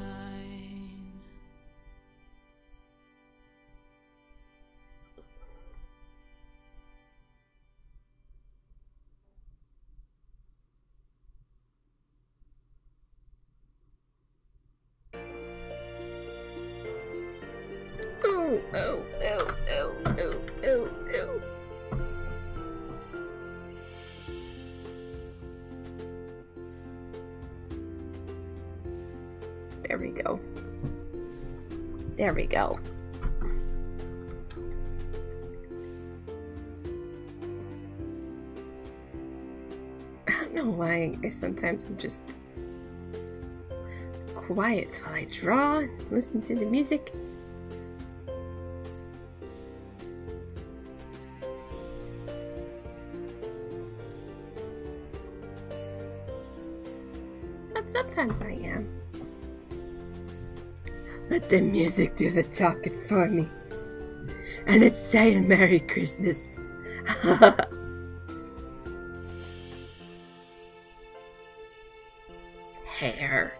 shine. Oh, oh, oh, oh, oh, oh, oh. There we go. There we go. I don't know why I sometimes I'm just quiet while I draw, listen to the music. But sometimes I am. Let the music do the talking for me. And it's saying Merry Christmas. Hair.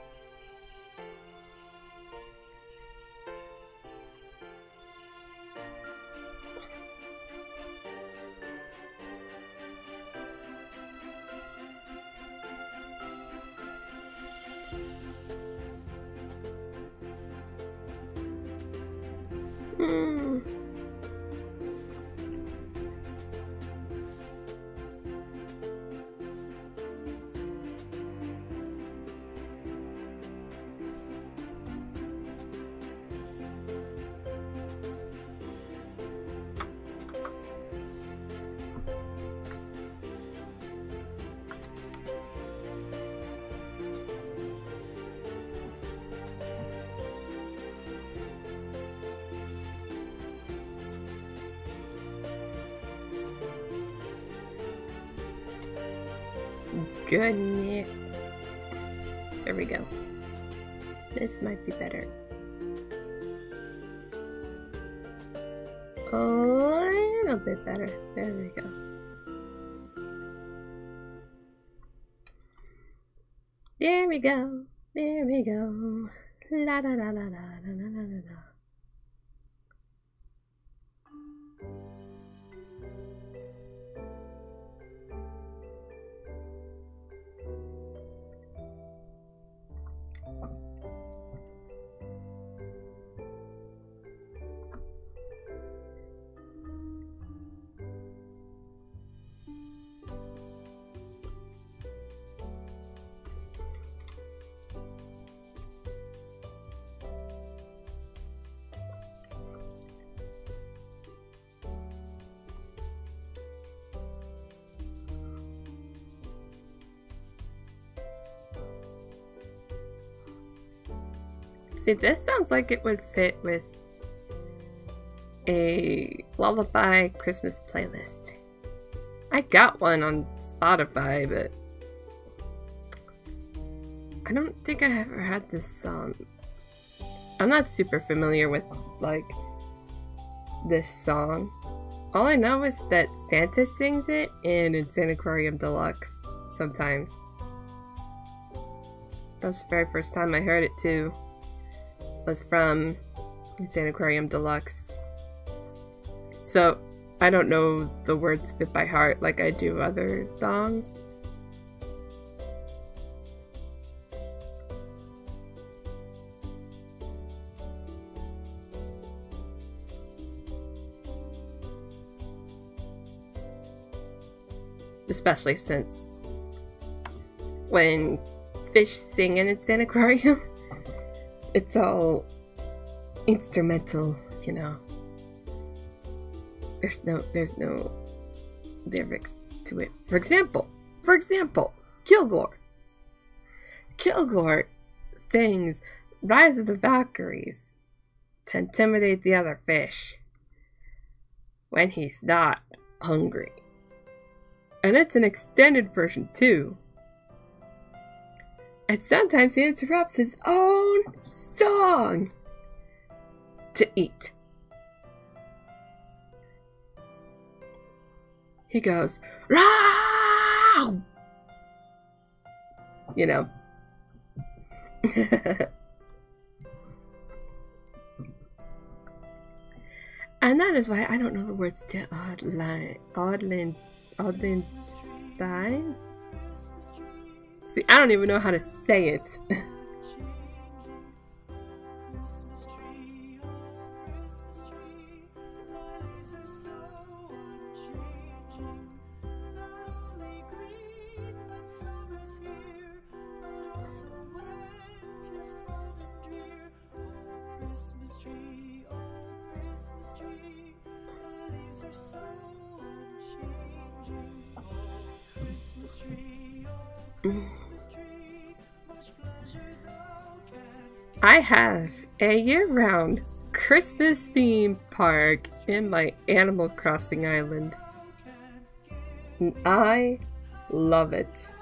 Goodness. There we go. This might be better. A little bit better. There we go. There we go. There we go. La la la la la la la la la. See, this sounds like it would fit with a lullaby Christmas playlist. I got one on Spotify, but I don't think I ever had this um I'm not super familiar with like this song. All I know is that Santa sings it in Insane Aquarium Deluxe sometimes. That was the very first time I heard it too. Was from Insane Aquarium Deluxe. So I don't know the words fit by heart like I do other songs. Especially since when fish sing in Insane Aquarium, it's all instrumental, you know. There's no, there's no lyrics to it. For example, for example, Kilgore. Kilgore sings Rise of the Valkyries to intimidate the other fish when he's not hungry. And it's an extended version too. And sometimes he interrupts his own song to eat. He goes, "Rah!" You know. And that is why I don't know the words to Odlin, Odlin, Odlinstein. See, I don't even know how to say it. I have a year-round Christmas theme park in my Animal Crossing Island, and I love it.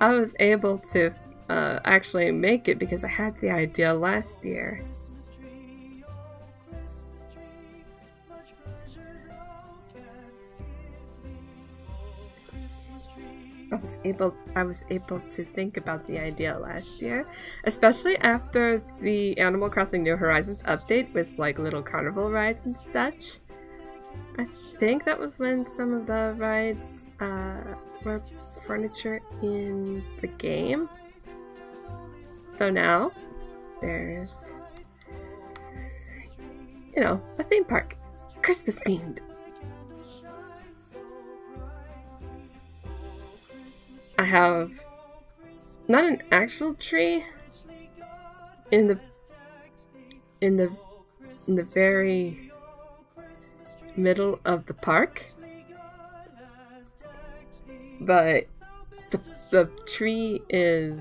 I was able to uh, actually make it because I had the idea last year. I was able I was able to think about the idea last year, especially after the Animal Crossing New Horizons update with like little carnival rides and such. I think that was when some of the rides uh, were furniture in the game. So now there's, you know, a theme park, Christmas themed. I have not an actual tree in the in the in the very middle of the park, but the, the tree is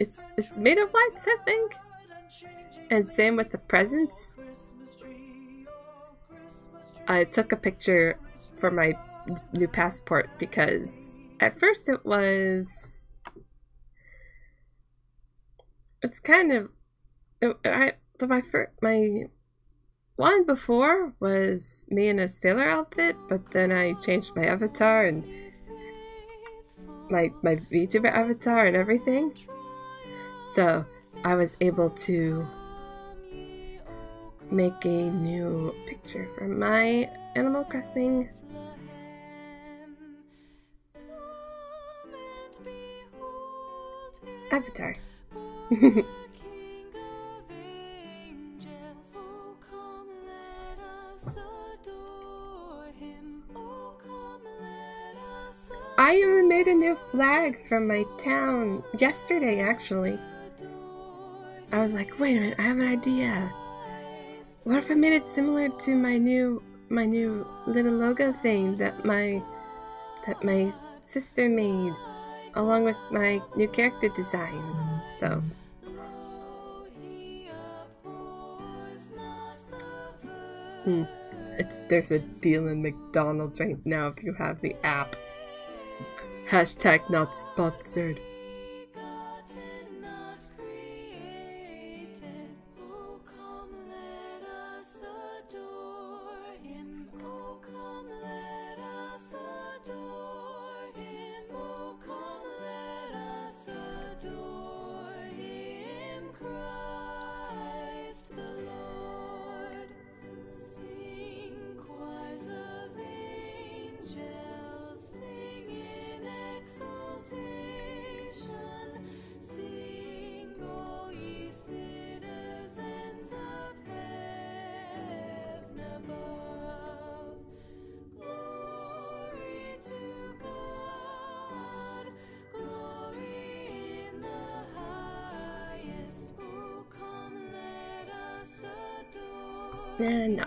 it's it's made of lights, I think, and same with the presents. I took a picture for my new passport because at first it was, it's kind of, it, I, so my, fir, my one before was me in a sailor outfit, but then I changed my avatar and my, my VTuber avatar and everything. So I was able to make a new picture for my Animal Crossing. Avatar. I even made a new flag for my town yesterday, actually. I was like, wait a minute, I have an idea. What if I made it similar to my new my new little logo thing that my that my sister made, along with my new character design, so. Hmm. It's, there's a deal in McDonald's right now if you have the app. Hashtag not sponsored. Uh, no.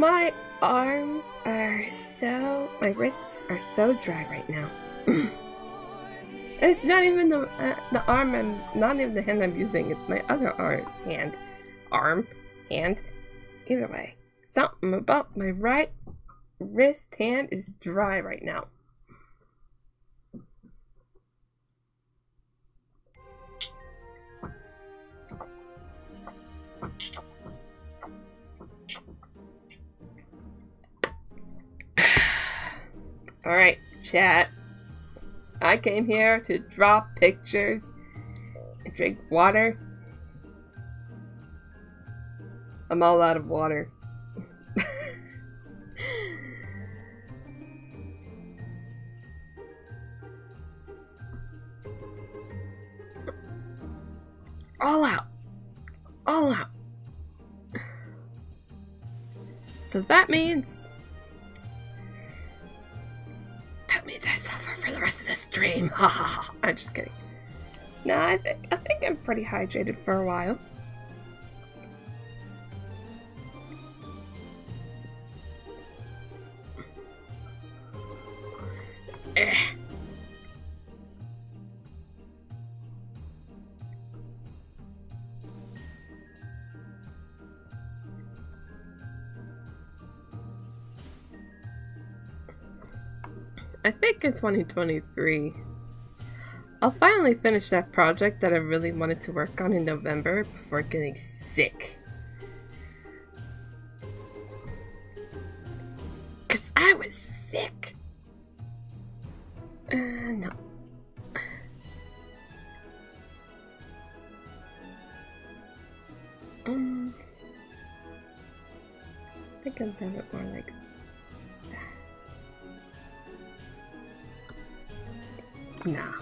My arms are so, my wrists are so dry right now. It's not even the uh, the arm I'm, not even the hand I'm using, it's my other arm, hand, arm, hand, either way. Something about my right wrist hand is dry right now. Alright, chat. I came here to draw pictures and drink water. I'm all out of water. All out. All out. So that means... That means I suffer for the rest of the stream. Ha ha ha. I'm just kidding. No, I think, I think I'm pretty hydrated for a while. I think in twenty twenty-three, I'll finally finish that project that I really wanted to work on in November before getting sick. Cause I was sick! Uh, no. Um, I think I'm done with more like Nah.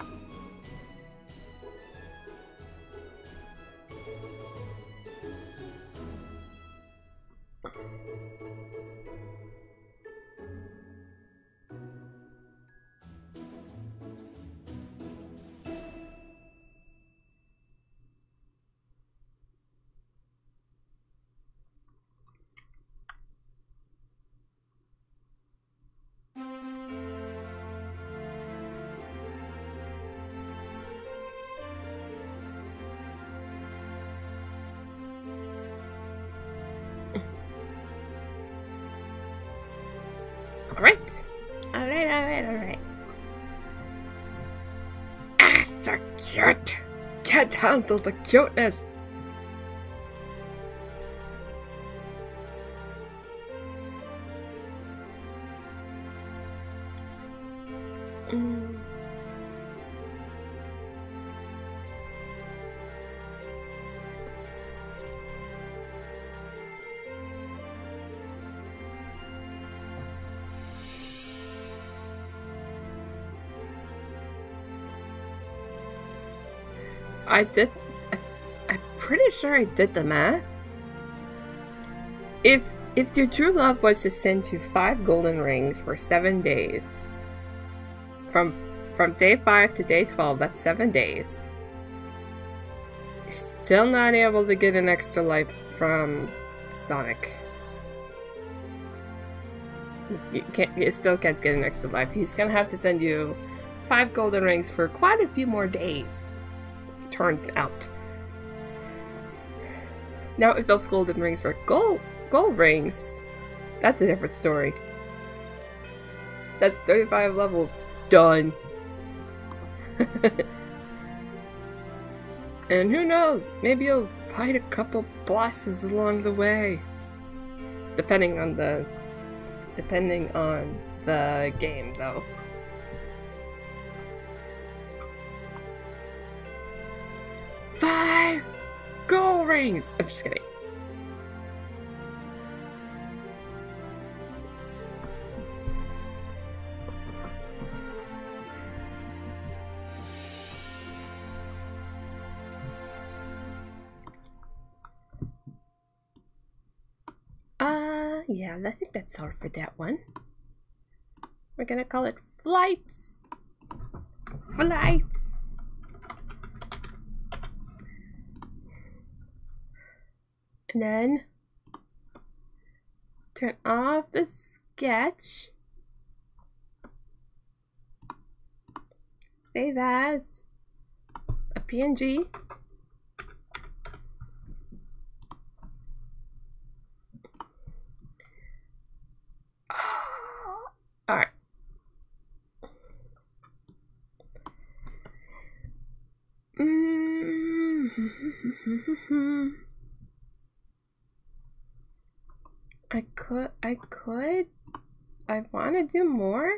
Alright, alright, alright, alright. Ah, so cute! Can't handle the cuteness! Mm. I did, I, I'm pretty sure I did the math. If, if your true love was to send you five golden rings for seven days, from, from day five to day twelve, that's seven days. You're still not able to get an extra life from Sonic. You can't, you still can't get an extra life. He's gonna have to send you five golden rings for quite a few more days. Turns out. Now, if those golden rings were gold gold rings, that's a different story. That's thirty-five levels done. And who knows? Maybe you'll fight a couple bosses along the way, depending on the depending on the game, though. Five gold rings! I'm just kidding. Uh, yeah, I think that's all for that one. We're gonna call it Flights. Flights. And then turn off the sketch. Save as a P N G. Oh, all right. Mm-hmm. I could, I could, I want to do more,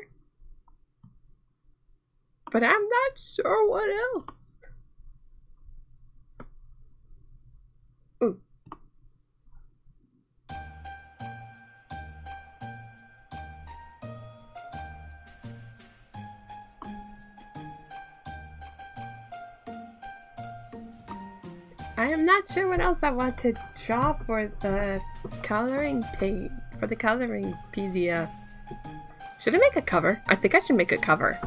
but I'm not sure what else. Ooh. I am not sure what else I want to draw for the coloring page, for the coloring P D F. Should I make a cover? I think I should make a cover.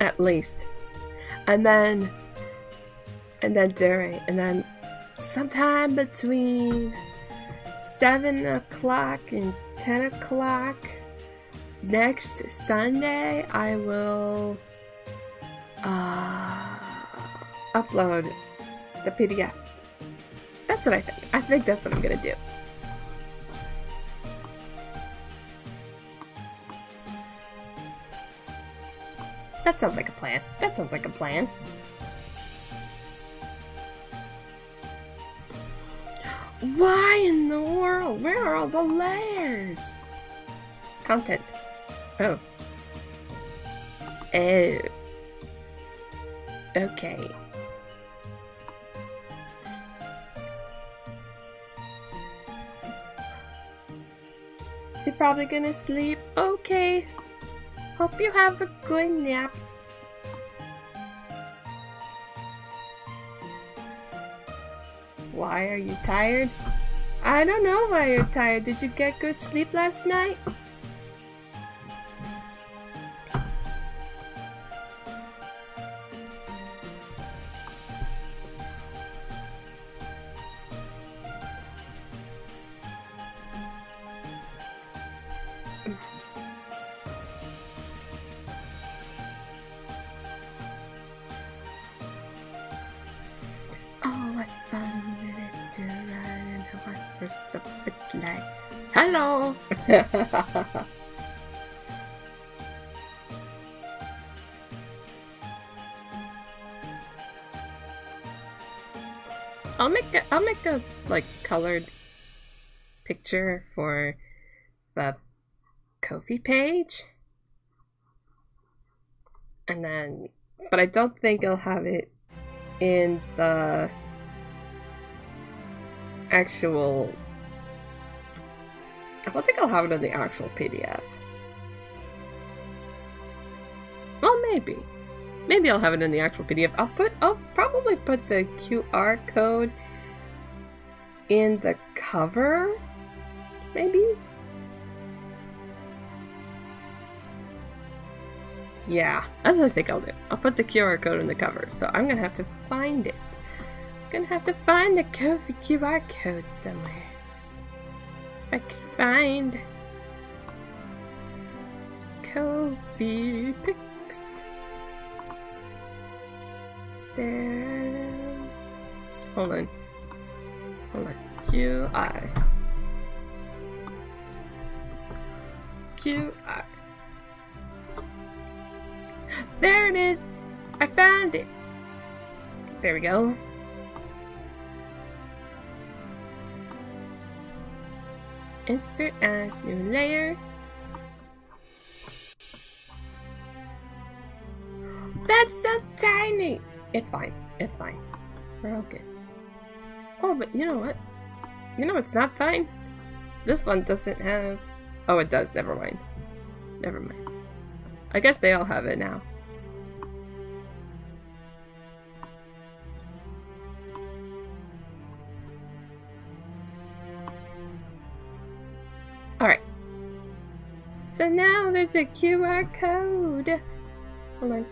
At least. And then, and then during, and then sometime between seven o'clock and ten o'clock next Sunday, I will uh, upload the P D F. That's what I think. I think that's what I'm gonna do. That sounds like a plan. That sounds like a plan. Why in the world? Where are all the layers? Content. Oh. Oh. Okay. You're probably gonna sleep. Okay. Hope you have a good nap. Why are you tired? I don't know why you're tired. Did you get good sleep last night? I'll make a, I'll make a like colored picture for the Ko-fi page, and then, but I don't think I'll have it in the actual. I don't think I'll have it on the actual P D F. Well, maybe. Maybe I'll have it in the actual P D F. I'll put, I'll probably put the Q R code in the cover, maybe? Yeah, that's what I think I'll do. I'll put the Q R code in the cover, so I'm gonna have to find it. I'm gonna have to find the Ko-fi Q R code somewhere. I could find Ko-fi pics. There. Hold on. Hold on. Q R. Q R. There it is. I found it. There we go. Insert as new layer. That's so tiny! It's fine. It's fine. We're all good. Oh, but you know what? You know what's not fine? This one doesn't have... Oh, it does. Never mind. Never mind. I guess they all have it now. So now there's a Q R code. Hold on.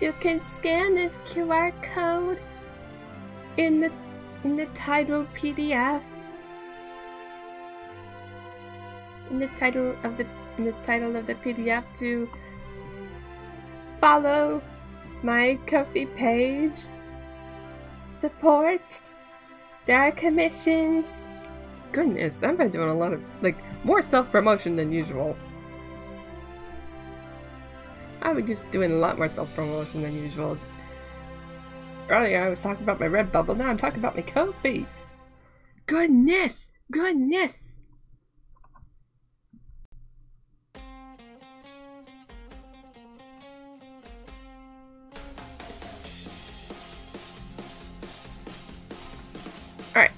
You can scan this Q R code in the in the title P D F. In the title of the in the title of the P D F to follow my Ko-fi page. Support. There are commissions. Goodness, I've been doing a lot of, like, more self-promotion than usual. I was just doing a lot more self-promotion than usual. Earlier I was talking about my Redbubble, now I'm talking about my Ko-fi. Goodness! Goodness! Alright.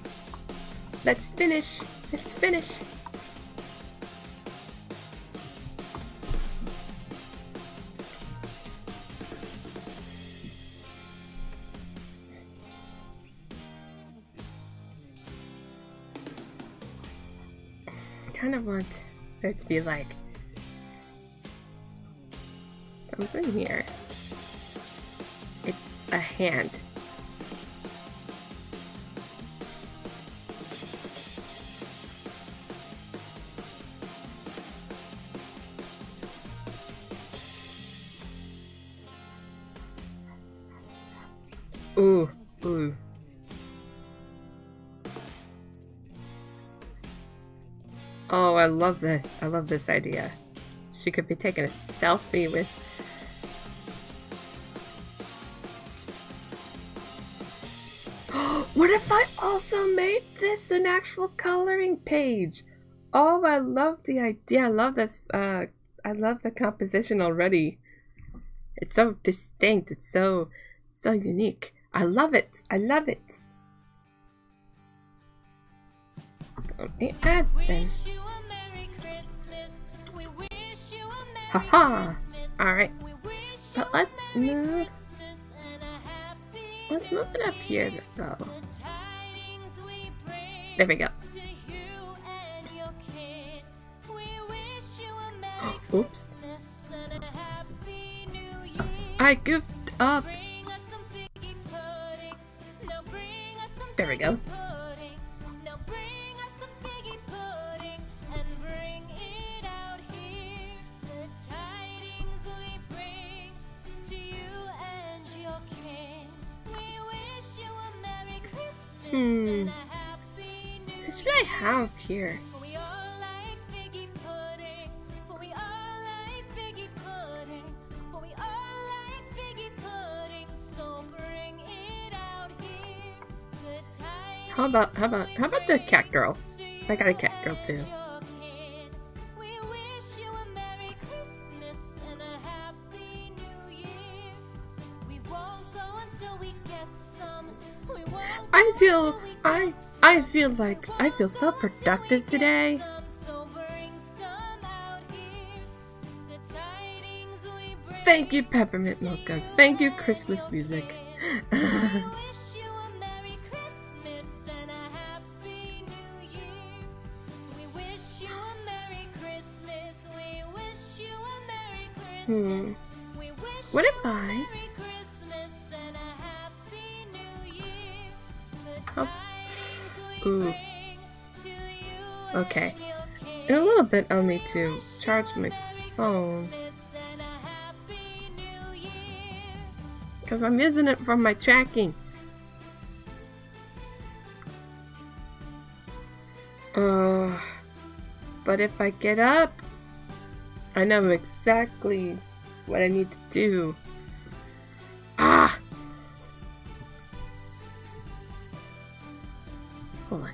Let's finish. Let's finish. Kind of want there to be like something here. It's a hand. Ooh, ooh. Oh, I love this. I love this idea. She could be taking a selfie with... What if I also made this an actual coloring page? Oh, I love the idea. I love this. Uh, I love the composition already. It's so distinct. It's so, so unique. I love it. I love it. Let me add them. Haha! Alright. But let's move. Let's move it up here, though. There we go. Oops. I goofed up! There we go. Hmm. What should I have here? How about how about how about the cat girl? I got a cat girl too. I feel I I feel like I feel so productive today. Thank you, Peppermint Mocha. Thank you, Christmas music. Hmm. What if I? Oh. Ooh. Okay. In a little bit, I'll need to charge my phone because I'm using it for my tracking. Uh. But if I get up, I know exactly what I need to do. Ah! Hold on.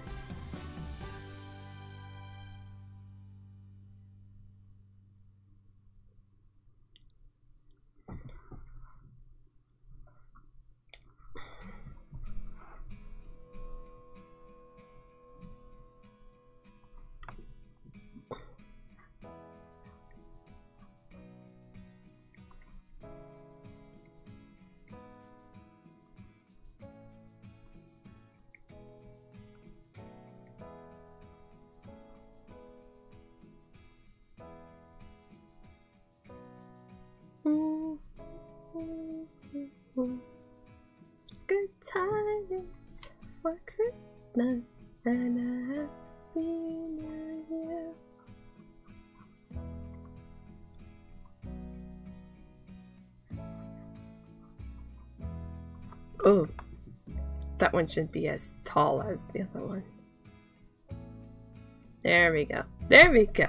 Christmas and a happy new year. Oh, that one shouldn't be as tall as the other one. There we go. There we go.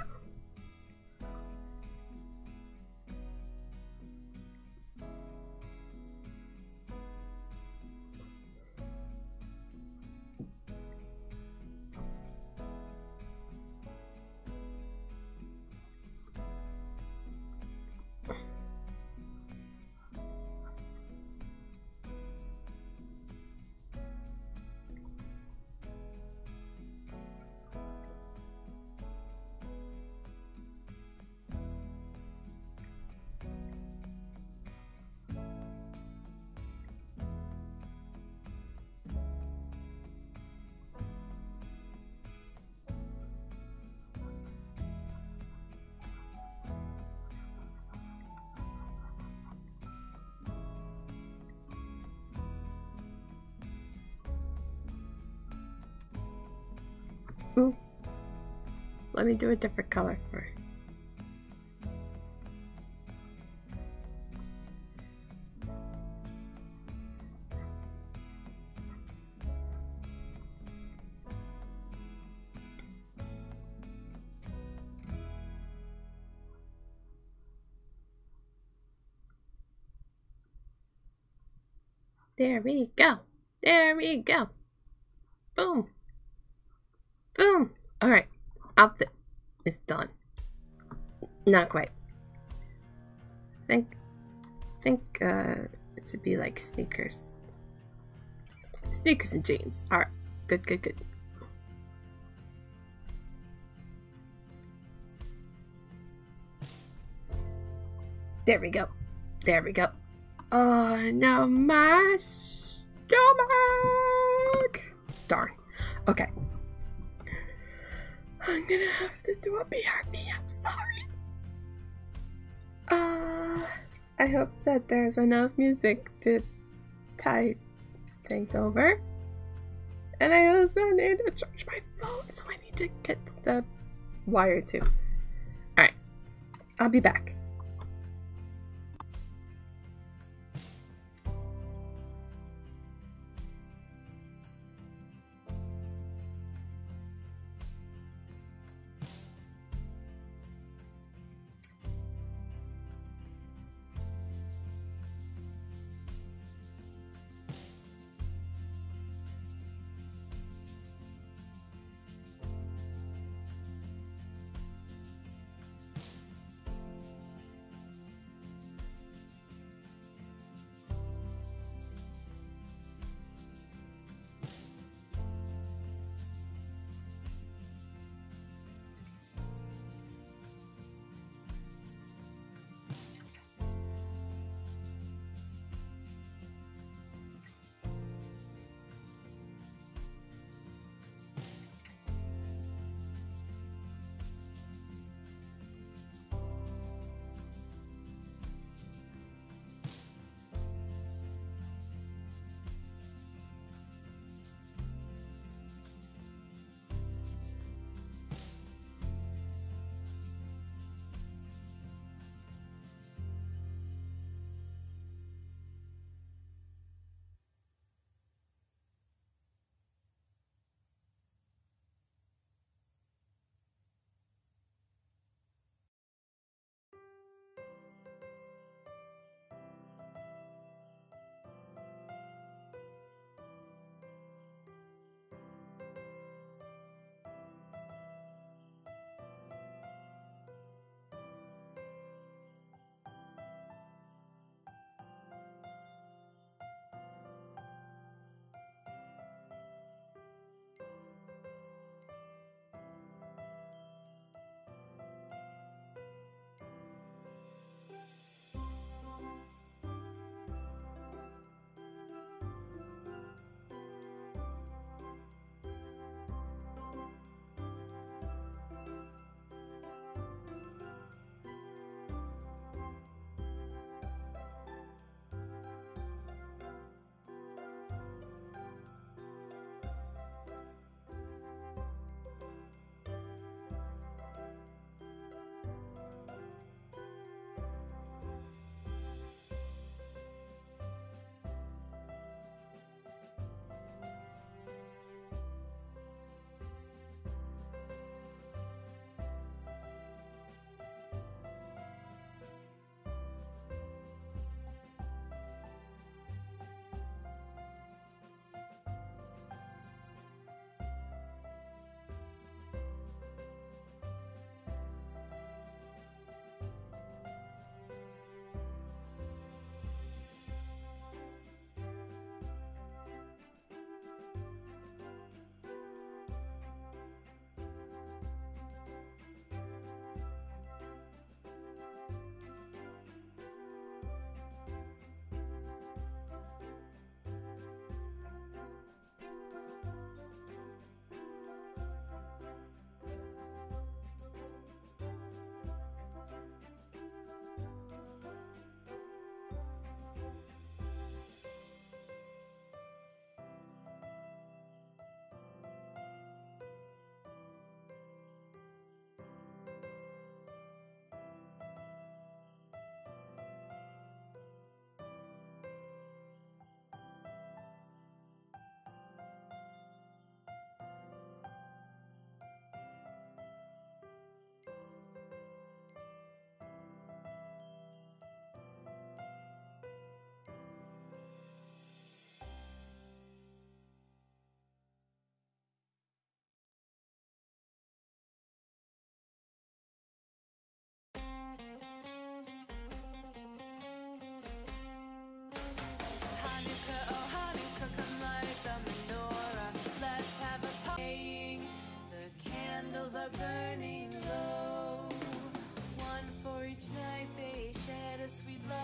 Let me do a different color for. There we go. There we go. Boom. Boom. All right. Outfit is done. Not quite. I think, think uh, it should be like sneakers. Sneakers and jeans. Alright. Good, good, good. There we go. There we go. Oh no, my stomach! Darn. Okay. I'm gonna have to do a B R B, I'm sorry. Uh, I hope that there's enough music to tie things over. And I also need to charge my phone, so I need to get the wire too. Alright, I'll be back.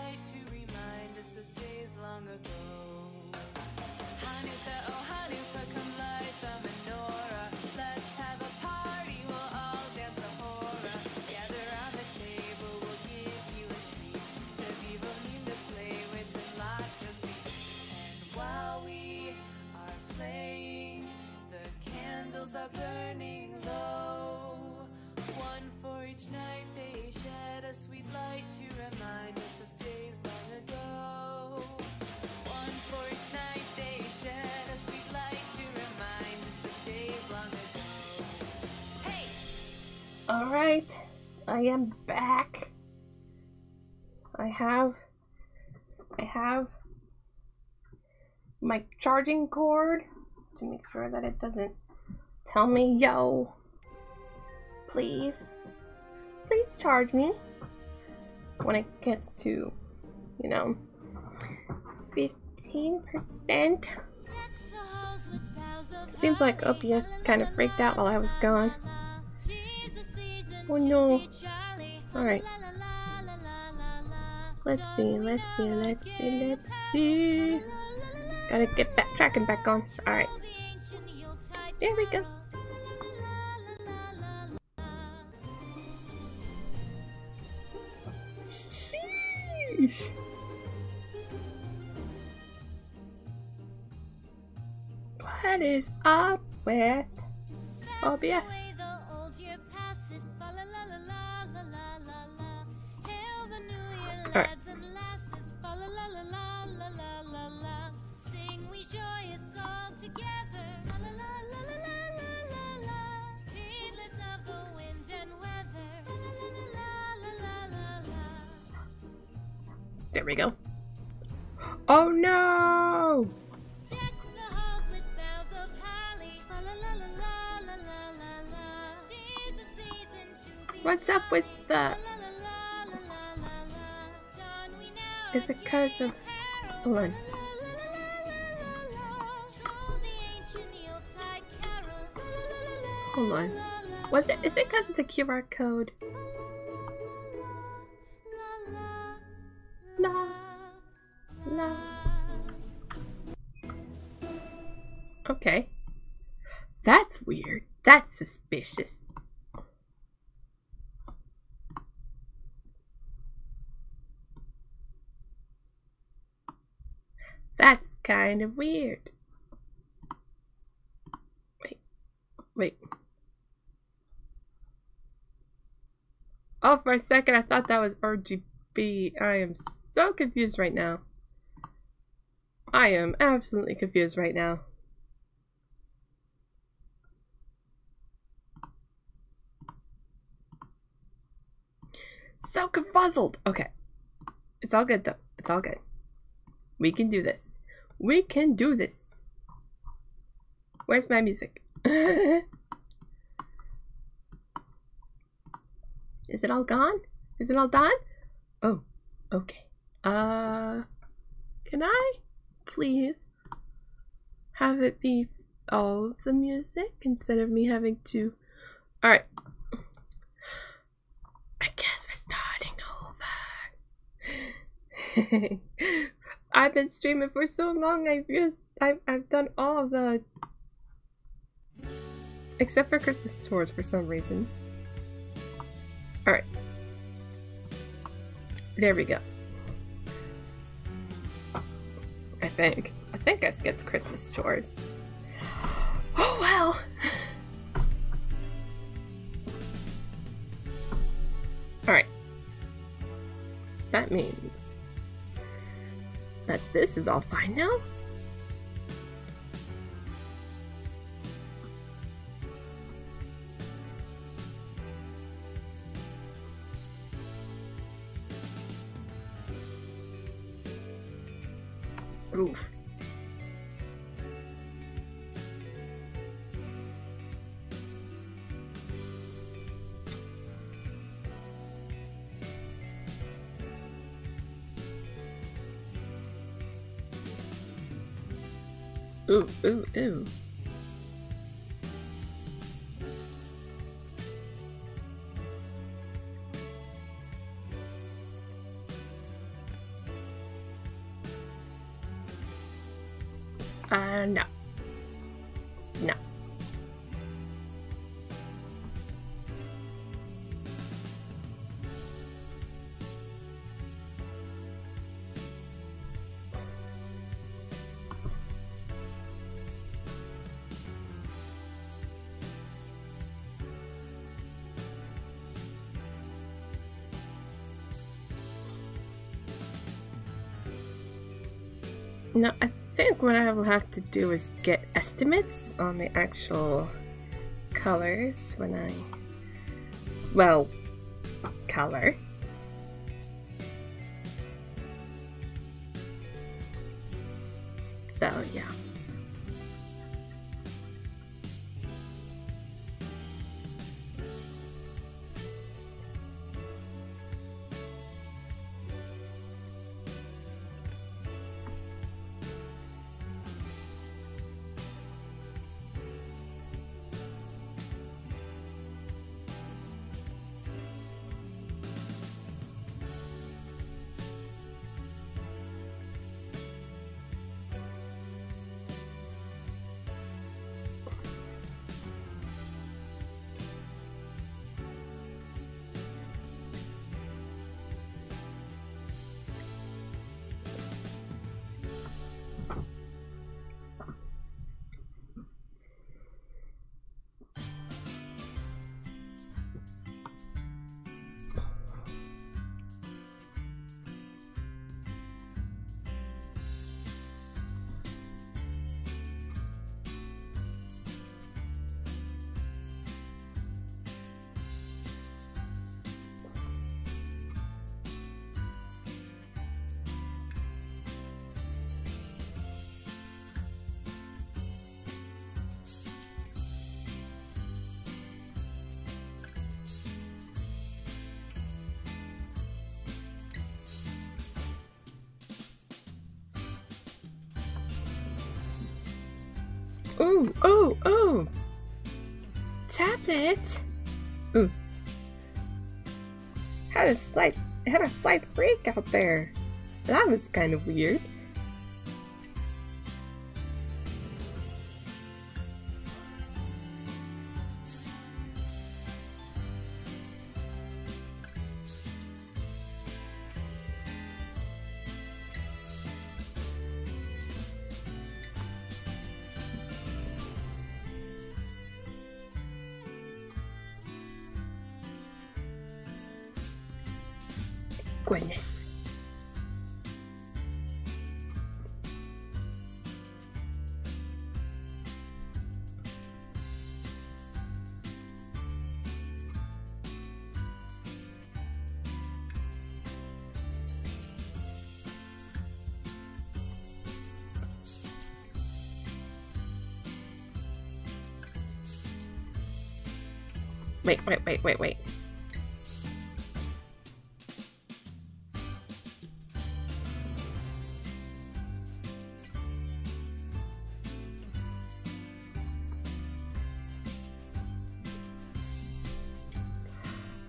light to remind us of days long ago. Hanukkah, oh Hanukkah, come light the menorah. Let's have a party, we'll all dance the horror. Gather on the table, we'll give you a treat. The people need to play with the lots of sweets. And while we are playing, the candles are burning low. One for each night they shed a sweet light to remind us of days long ago. One for each night they shed a sweet light to remind us of days long ago. Hey! Alright, I am back. I have... I have... my charging cord to make sure that it doesn't tell me, yo! Please, please charge me when it gets to, you know, fifteen percent. Seems like O B S kind of freaked out while I was gone. Oh no. Alright. Let's see, let's see, let's see, let's see. Gotta get back, tracking back on. Alright. There we go. Sheesh. What is up with O B S? Alright. There we go. Oh no! What's up with the... Is it cause of... Hold on. Hold on. Was it... Is it cause of the Q R code? La, la. Okay. That's weird. That's suspicious. That's kind of weird. Wait. Wait. Oh, for a second I thought that was R G B. I am so confused right now. I am absolutely confused right now. So confuzzled. Okay. It's all good though. It's all good. We can do this. We can do this. Where's my music? Is it all gone? Is it all done? Oh, okay. Uh, can I please have it be all of the music instead of me having to... Alright. I guess we're starting over. I've been streaming for so long, I've used, I've, I've done all of the... Except for Christmas tours for some reason. Alright. There we go. I think. I think I skipped Christmas chores. Oh well! Alright. That means that this is all fine now? Oof. Ooh, ooh, ooh. Uh, no. No. No, I think what I will have to do is get estimates on the actual colors when I, well, color. So, yeah. Ooh, ooh, ooh! Tablet? Ooh. Had a slight, had a slight break out there. That was kind of weird. Wait, wait, wait, wait, wait.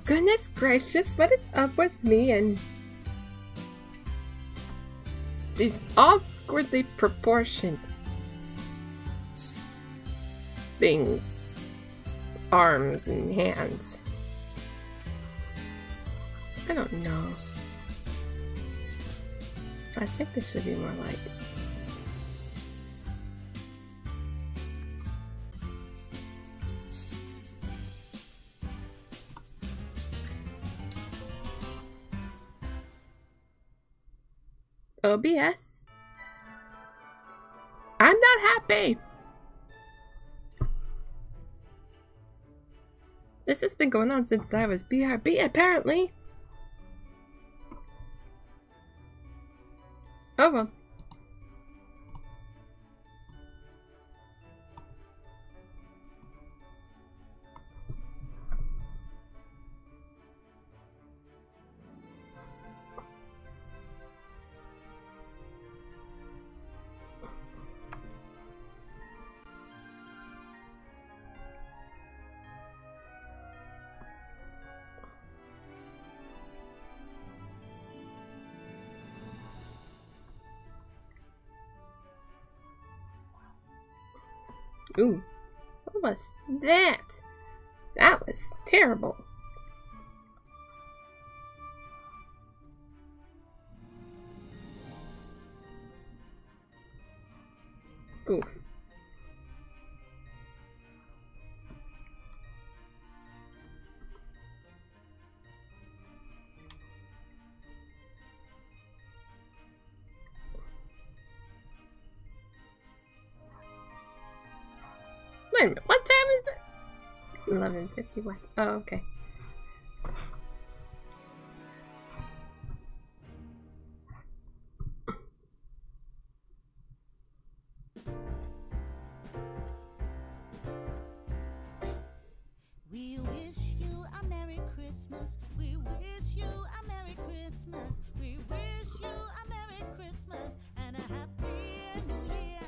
Goodness gracious, what is up with me and these awkwardly proportioned things? Arms and hands. I don't know. I think this should be more like. O B S. I'm not happy. This has been going on since I was B R B, apparently. Oh well. Ooh. What was that? That was terrible. Oof. Wait a minute, what time is it? eleven fifty-one. Oh, okay. We wish you a Merry Christmas. We wish you a Merry Christmas. We wish you a Merry Christmas and a Happy New Year.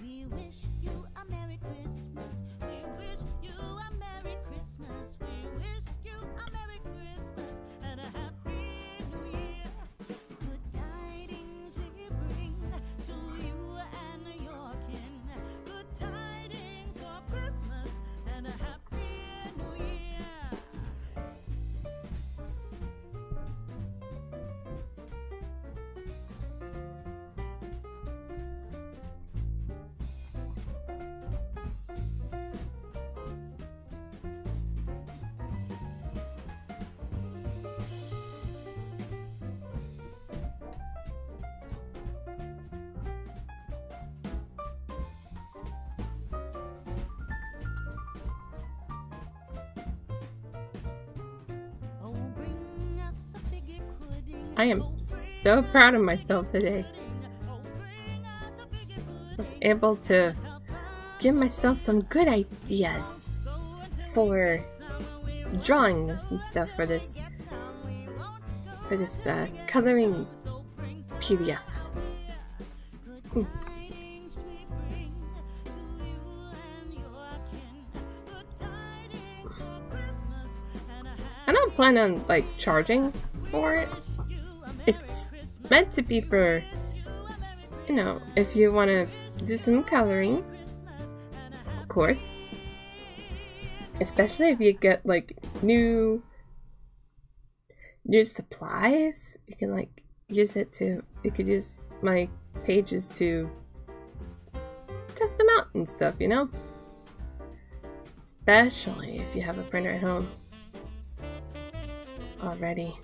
We wish you a Merry Christmas. We wish you a Merry Christmas. We wish you a Merry Christmas and a Happy New Year. Good tidings we bring to you and your kin. Good tidings for Christmas and a Happy New Year. I am so proud of myself today. I was able to give myself some good ideas for drawings and stuff for this for this uh, coloring P D F. Ooh. I don't plan on like charging for it. It's meant to be for, you know, if you want to do some coloring, of course. Especially if you get, like, new, new supplies. You can, like, use it to, you could use my pages to test them out and stuff, you know? Especially if you have a printer at home already.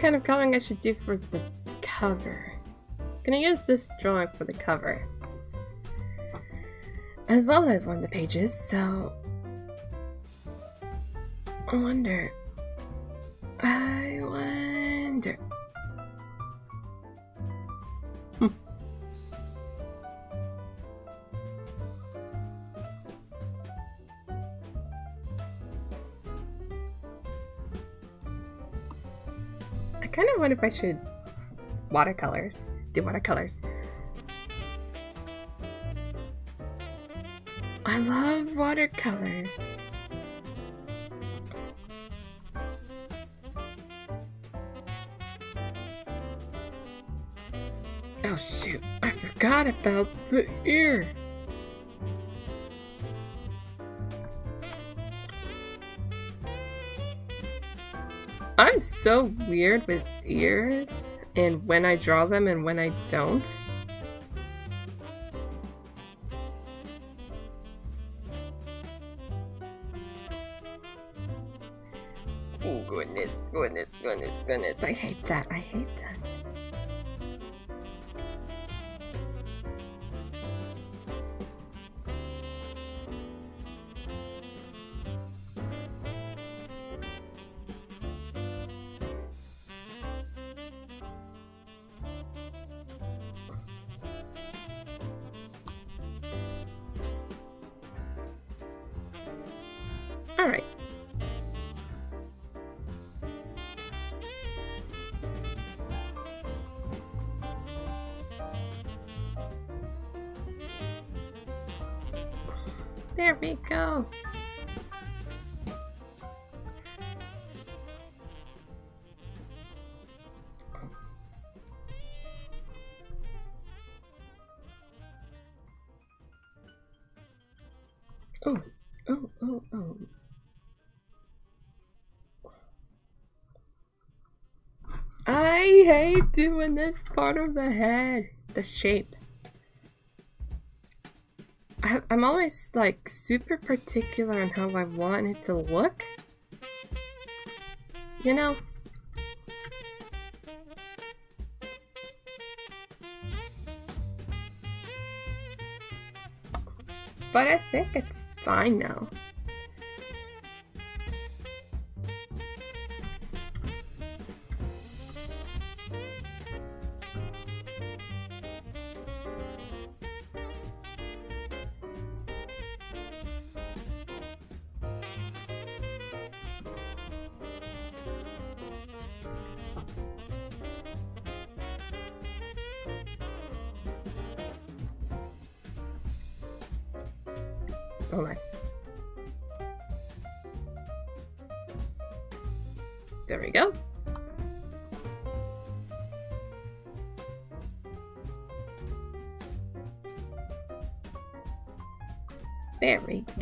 Kind of coloring I should do for the cover. I'm gonna use this drawing for the cover as well as one of the pages, so I wonder I wonder hmm. I kind of wonder if I should watercolors, do watercolors. I love watercolors. Oh shoot, I forgot about the ear. I'm so weird with ears and when I draw them and when I don't. Oh goodness, goodness, goodness, goodness. I hate that. I hate that. There we go. Oh, oh, oh, oh. I hate doing this part of the head, the shape. I, I'm always like super particular on how I want it to look, you know? But I think it's fine now.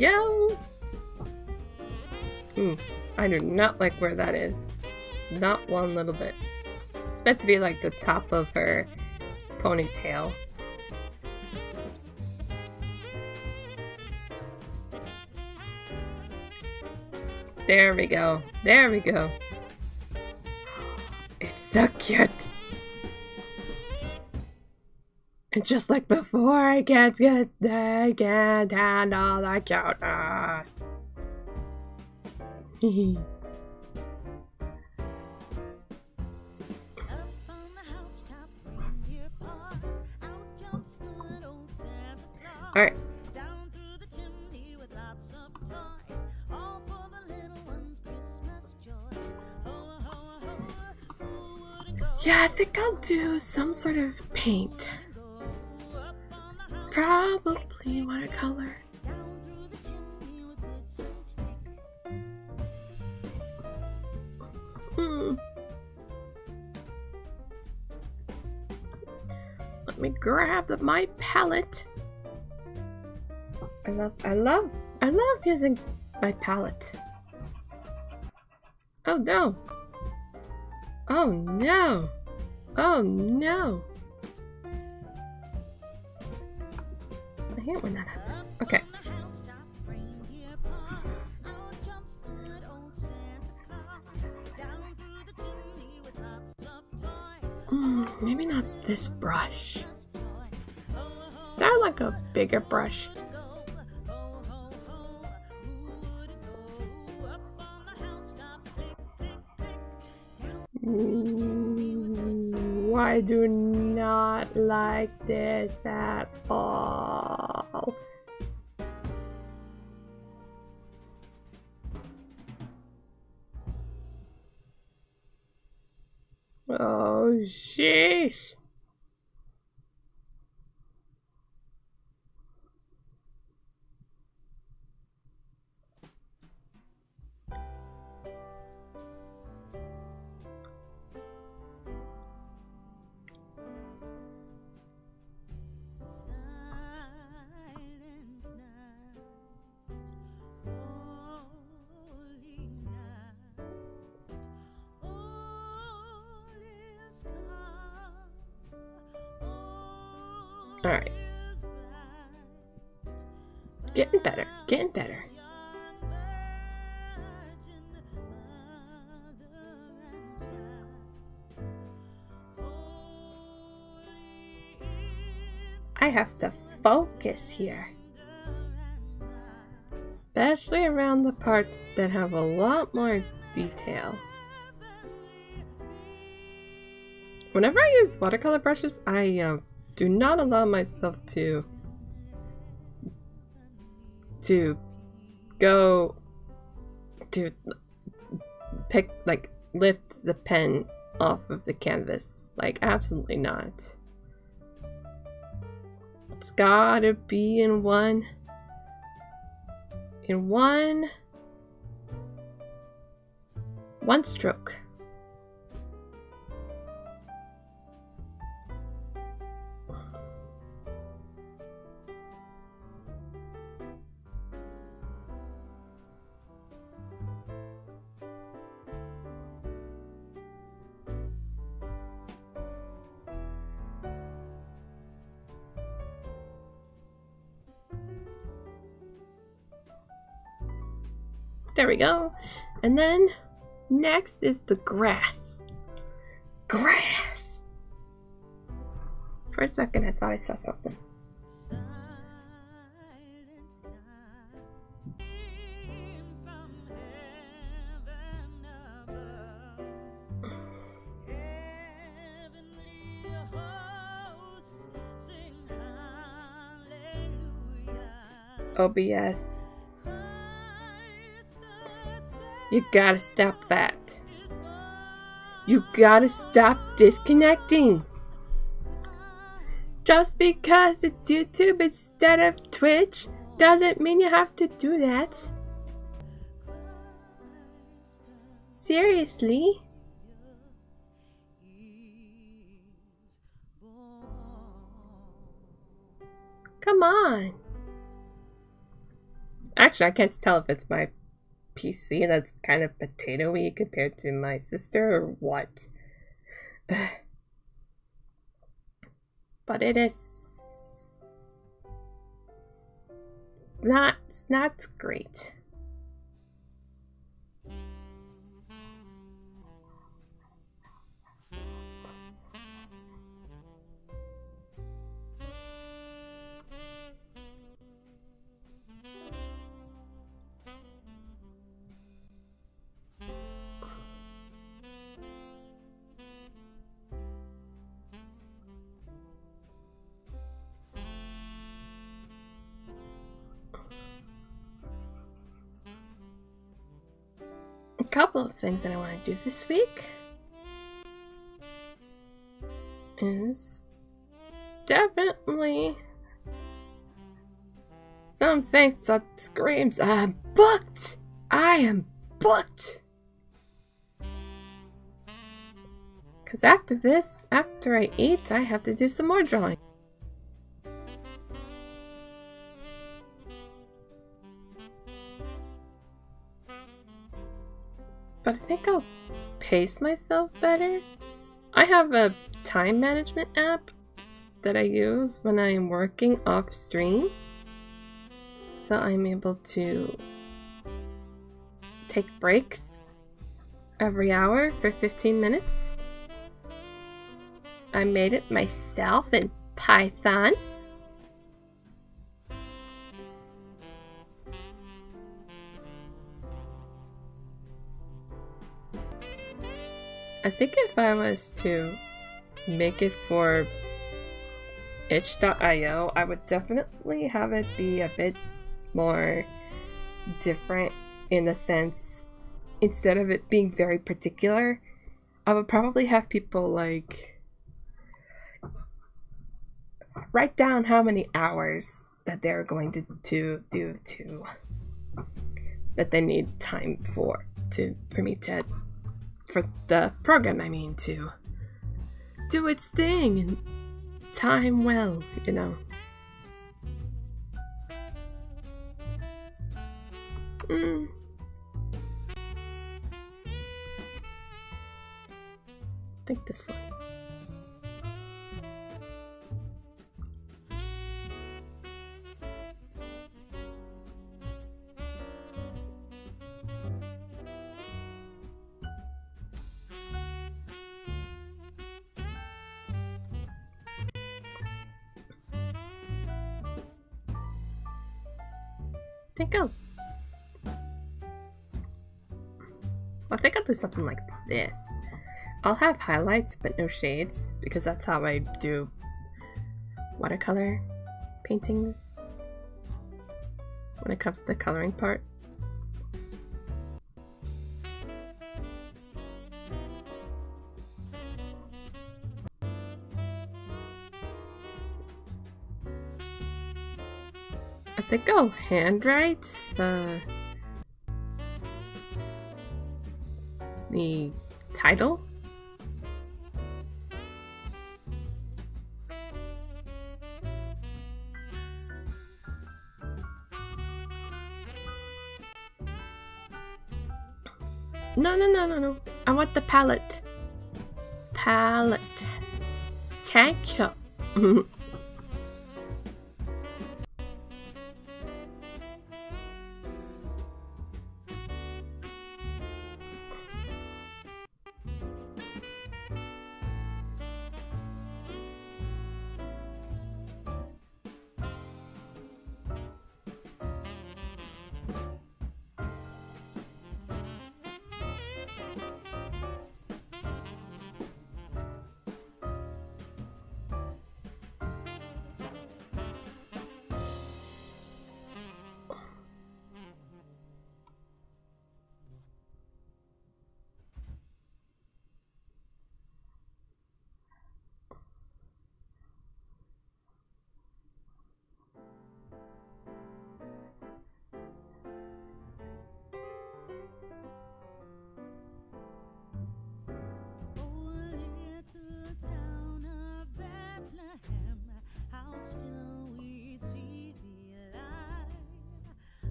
Yo! Mm, I do not like where that is. Not one little bit. It's meant to be like the top of her ponytail. There we go. There we go. It's so cute! And just like before, I can't get, I can't handle the cuteness. Hehe. All right. Yeah, I think I'll do some sort of paint. Probably watercolor. Hmm. Let me grab the, my palette. I love, I love, I love using my palette. Oh no! Oh no! Oh no! When that happens. Okay. Mm, maybe not this brush. Is there like a bigger brush? Ooh, I do not like this at all. Oh, sheesh. Alright. Getting better. Getting better. I have to focus here. Especially around the parts that have a lot more detail. Whenever I use watercolor brushes, I, um, do not allow myself to to go to pick like lift the pen off of the canvas, like absolutely not. It's gotta be in one Here, one, one stroke. There we go. And then next is the grass. Grass! For a second I thought I saw something. O B S. You gotta stop that. You gotta stop disconnecting. Just because it's YouTube instead of Twitch doesn't mean you have to do that. Seriously? Come on. Actually, I can't tell if it's my P C that's kind of potato-y compared to my sister or what. But it is not, it's not great. Couple of things that I want to do this week is definitely some things that screams I'm booked. I am booked. Cause after this, after I eat, I have to do some more drawing. But I think I'll pace myself better. I have a time management app that I use when I am working off stream. So I'm able to take breaks every hour for fifteen minutes. I made it myself in Python. I think if I was to make it for itch dot i o, I would definitely have it be a bit more different in the sense, instead of it being very particular, I would probably have people like write down how many hours that they're going to, to do to that they need time for to for me to for the program, I mean, to do its thing and time well, you know. Mm. I think this one. I think I'll, I think I'll do something like this. I'll have highlights but no shades because that's how I do watercolor paintings when it comes to the coloring part. I think I'll handwrite the the title. No, no, no, no, no. I want the palette. Palette. Thank you.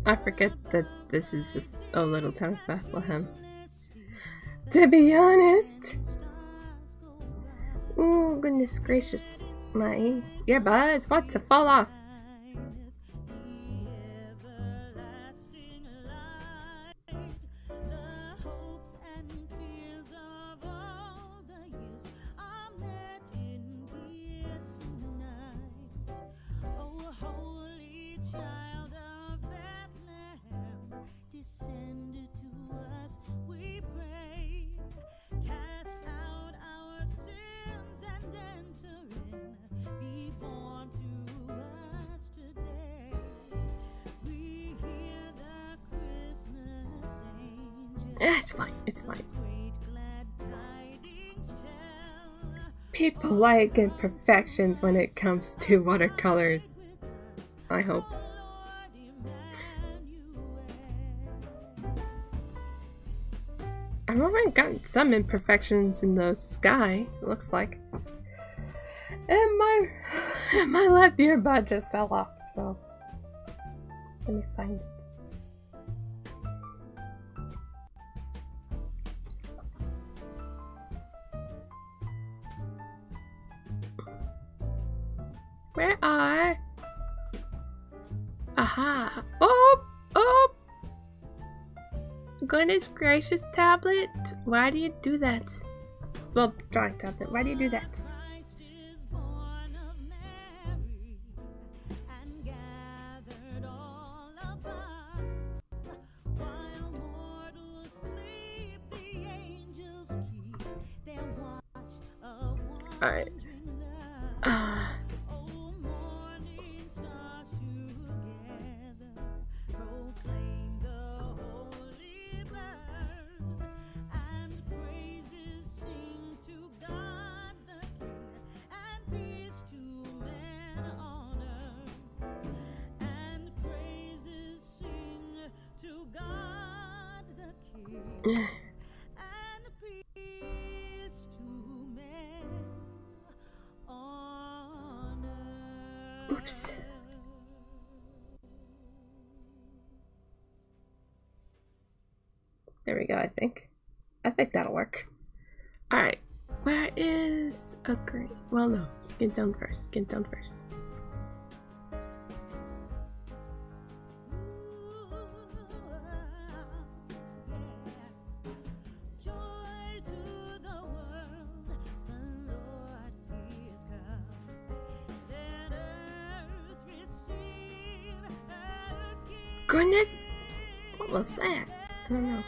I forget that this is just a little town of Bethlehem. To be honest! Oh goodness gracious, my earbuds want to fall off! People like imperfections when it comes to watercolors, I hope. I've already gotten some imperfections in the sky, it looks like. And my, and my left earbud just fell off, so let me find it. Where are? Aha! Oh! Oh! Goodness gracious, tablet! Why do you do that? Well, drawing tablet, why do you do that? Alright. Oops. There we go, I think. I think that'll work. Alright, where is a green? Well, no, skin tone first, skin tone first. Goodness! What was that? I don't know.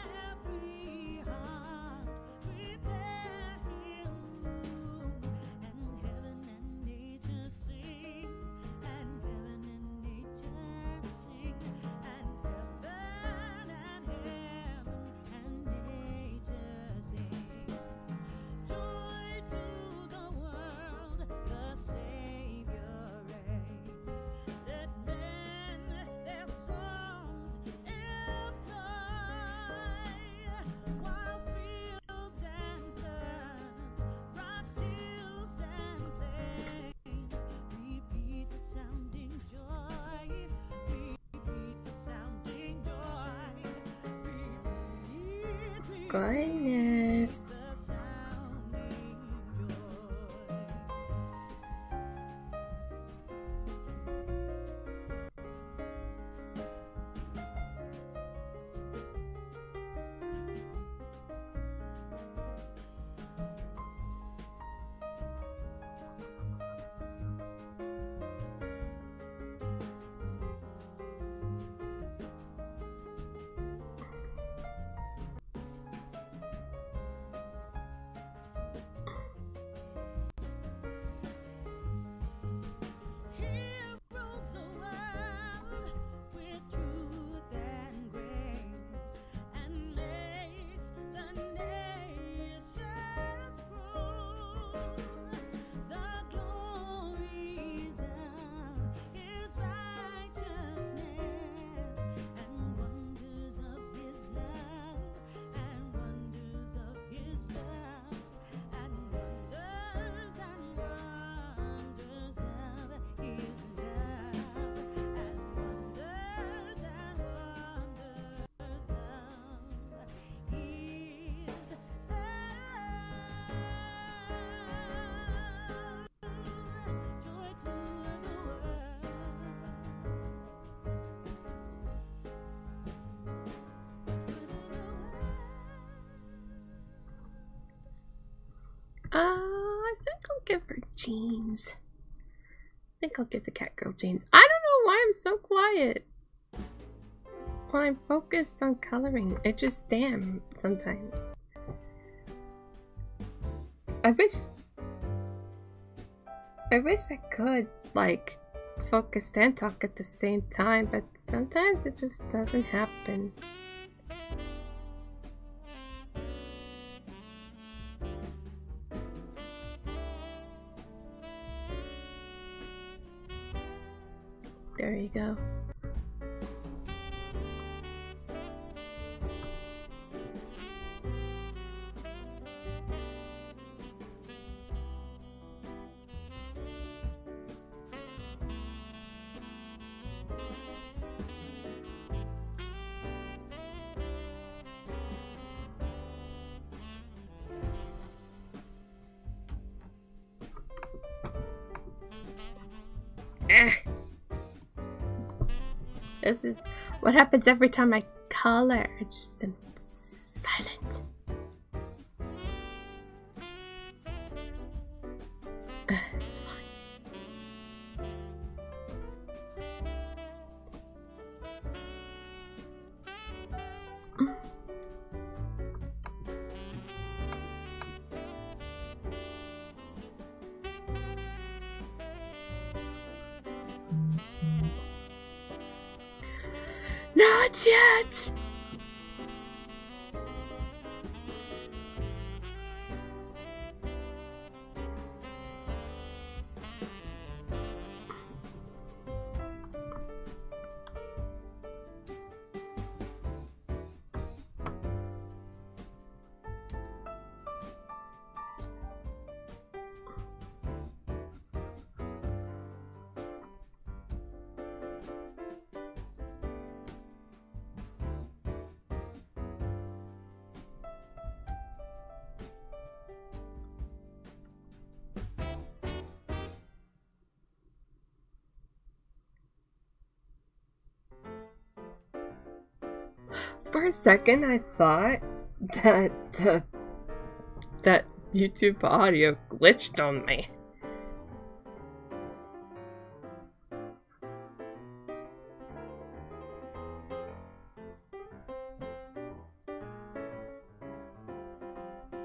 goodness. Uh, I think I'll give her jeans. I think I'll give the cat girl jeans. I don't know why I'm so quiet. Well, I'm focused on coloring. It just damn sometimes. I wish... I wish I could, like, focus and talk at the same time, but sometimes it just doesn't happen. There you go. This is what happens every time I color. I just am silent. Uh, it's fine. Mm. Not yet! For a second, I thought that the, that YouTube audio glitched on me.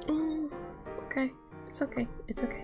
Mm, okay, it's okay, it's okay.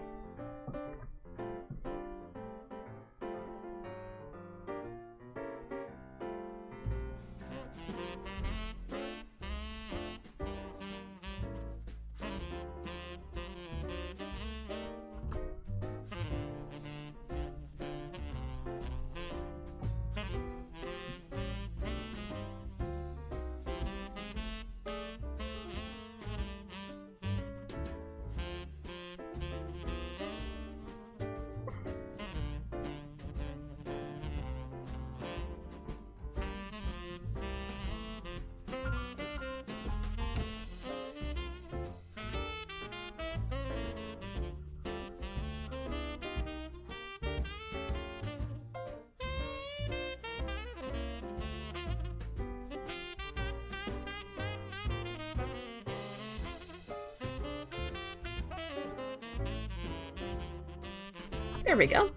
There we go.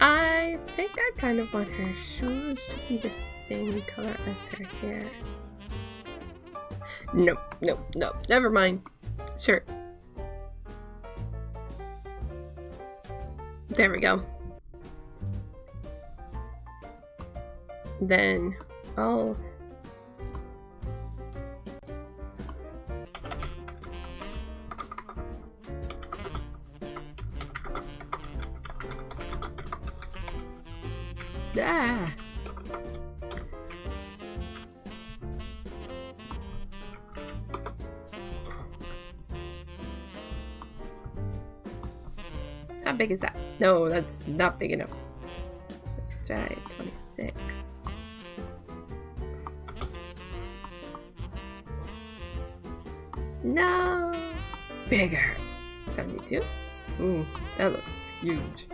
I think I kind of want her shoes to be the same color as her hair. Nope, nope, nope. Never mind. Sure. There we go. Then I'll Ah. How big is that? No, that's not big enough. Let's try twenty-six. No! Bigger! seventy-two? Ooh, that looks huge.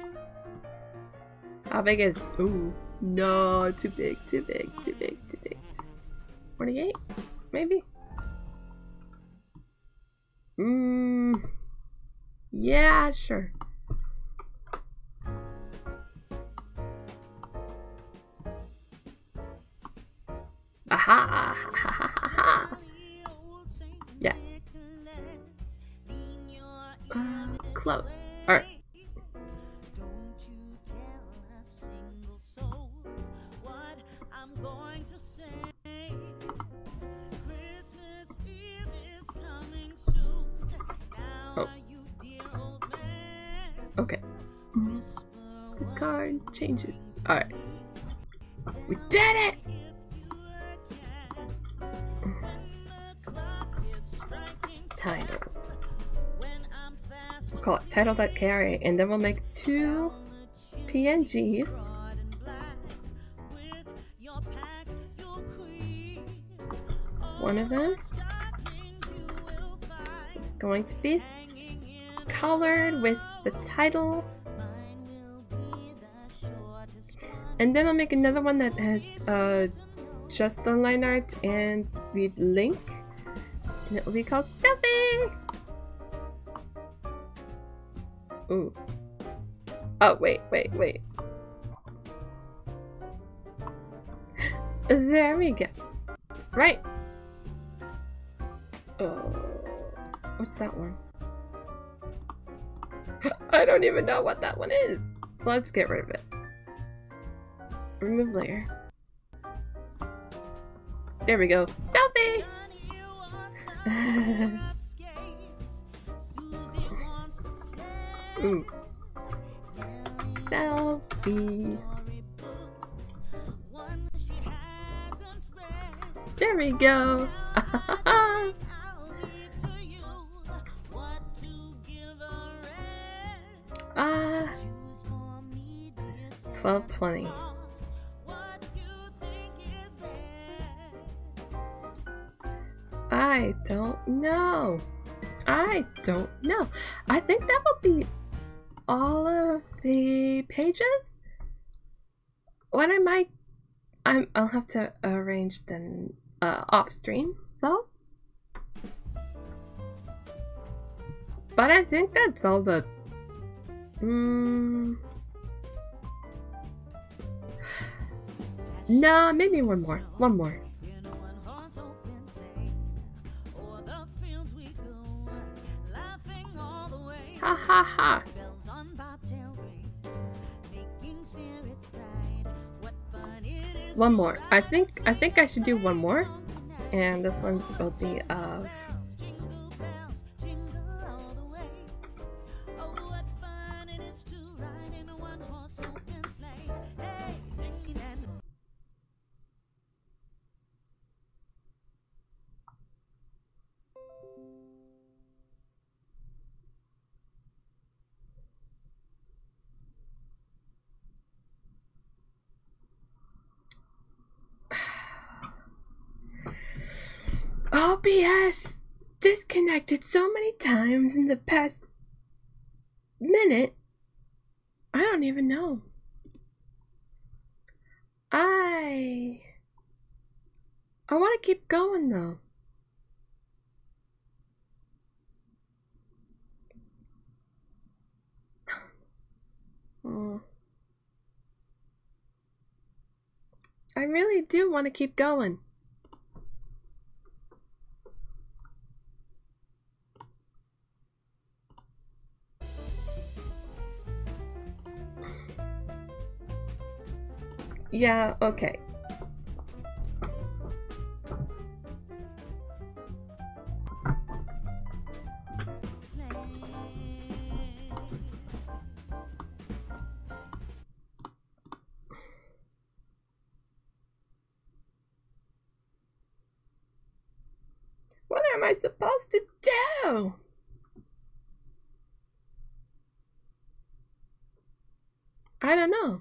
How big is? Ooh, no, too big, too big, too big, too big. forty-eight, maybe? Mmm, yeah, sure. Aha, ha, ha, ha, ha. Yeah. Uh, close, all right. Changes. Alright. We did it! Title. We'll call it title.kra, and then we'll make two P N Gs. One of them is going to be colored with the title. And then I'll make another one that has uh, just the line art and the link, and it will be called Selfie! Ooh. Oh, wait, wait, wait. There we go. Right! Oh, what's that one? I don't even know what that one is! So let's get rid of it. Remove layer. There we go. Selfie! Ooh. Selfie. There we go. Ah. twelve twenty. I don't know. I don't know. I think that will be all of the pages. What I might, I'm, I'll have to arrange them uh, off stream though. But I think that's all the. Um, no, maybe one more. One more. Ha ha ha. One more. I think I think I should do one more, and this one will be of O B S disconnected so many times in the past minute. I don't even know. I I want to keep going though. I really do want to keep going. Yeah, okay. What am I supposed to do? I don't know.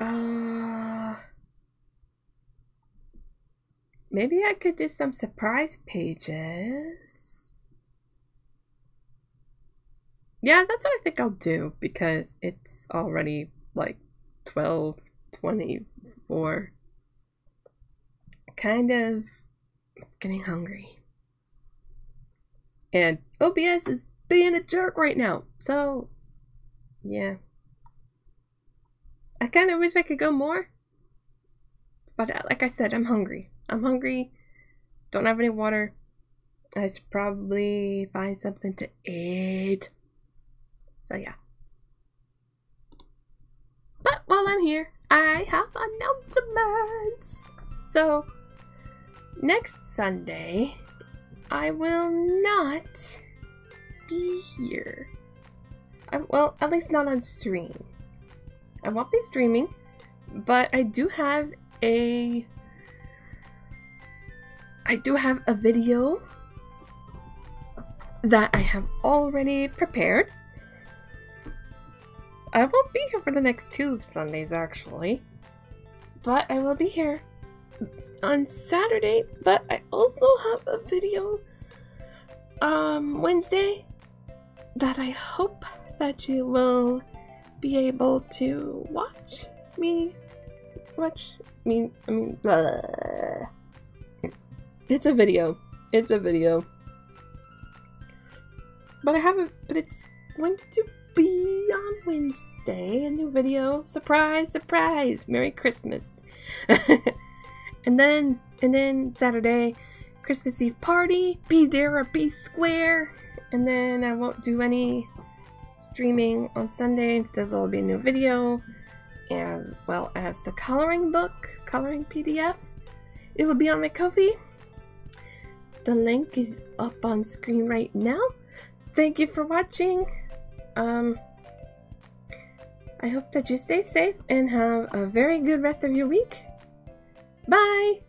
Uh, maybe I could do some surprise pages. Yeah, that's what I think I'll do, because it's already like twelve twenty-four. Kind of getting hungry. And O B S is being a jerk right now, so yeah. I kind of wish I could go more, but like I said, I'm hungry. I'm hungry, don't have any water. I should probably find something to eat. So yeah. But while I'm here, I have announcements. So next Sunday, I will not be here. I, well, at least not on stream. I won't be streaming, but I do have a I do have a video that I have already prepared. I won't be here for the next two Sundays actually, but I will be here on Saturday. But I also have a video um Wednesday that I hope that you will be able to watch me watch me I mean bleh. It's a video it's a video but I haven't but it's going to be on Wednesday, a new video, surprise surprise, Merry Christmas. and then and then Saturday, Christmas Eve party, be there or be square, and then I won't do any streaming on Sunday. Instead, there will be a new video, as well as the coloring book, coloring P D F. It will be on my Ko-fi. The link is up on screen right now. Thank you for watching. Um, I hope that you stay safe and have a very good rest of your week. Bye!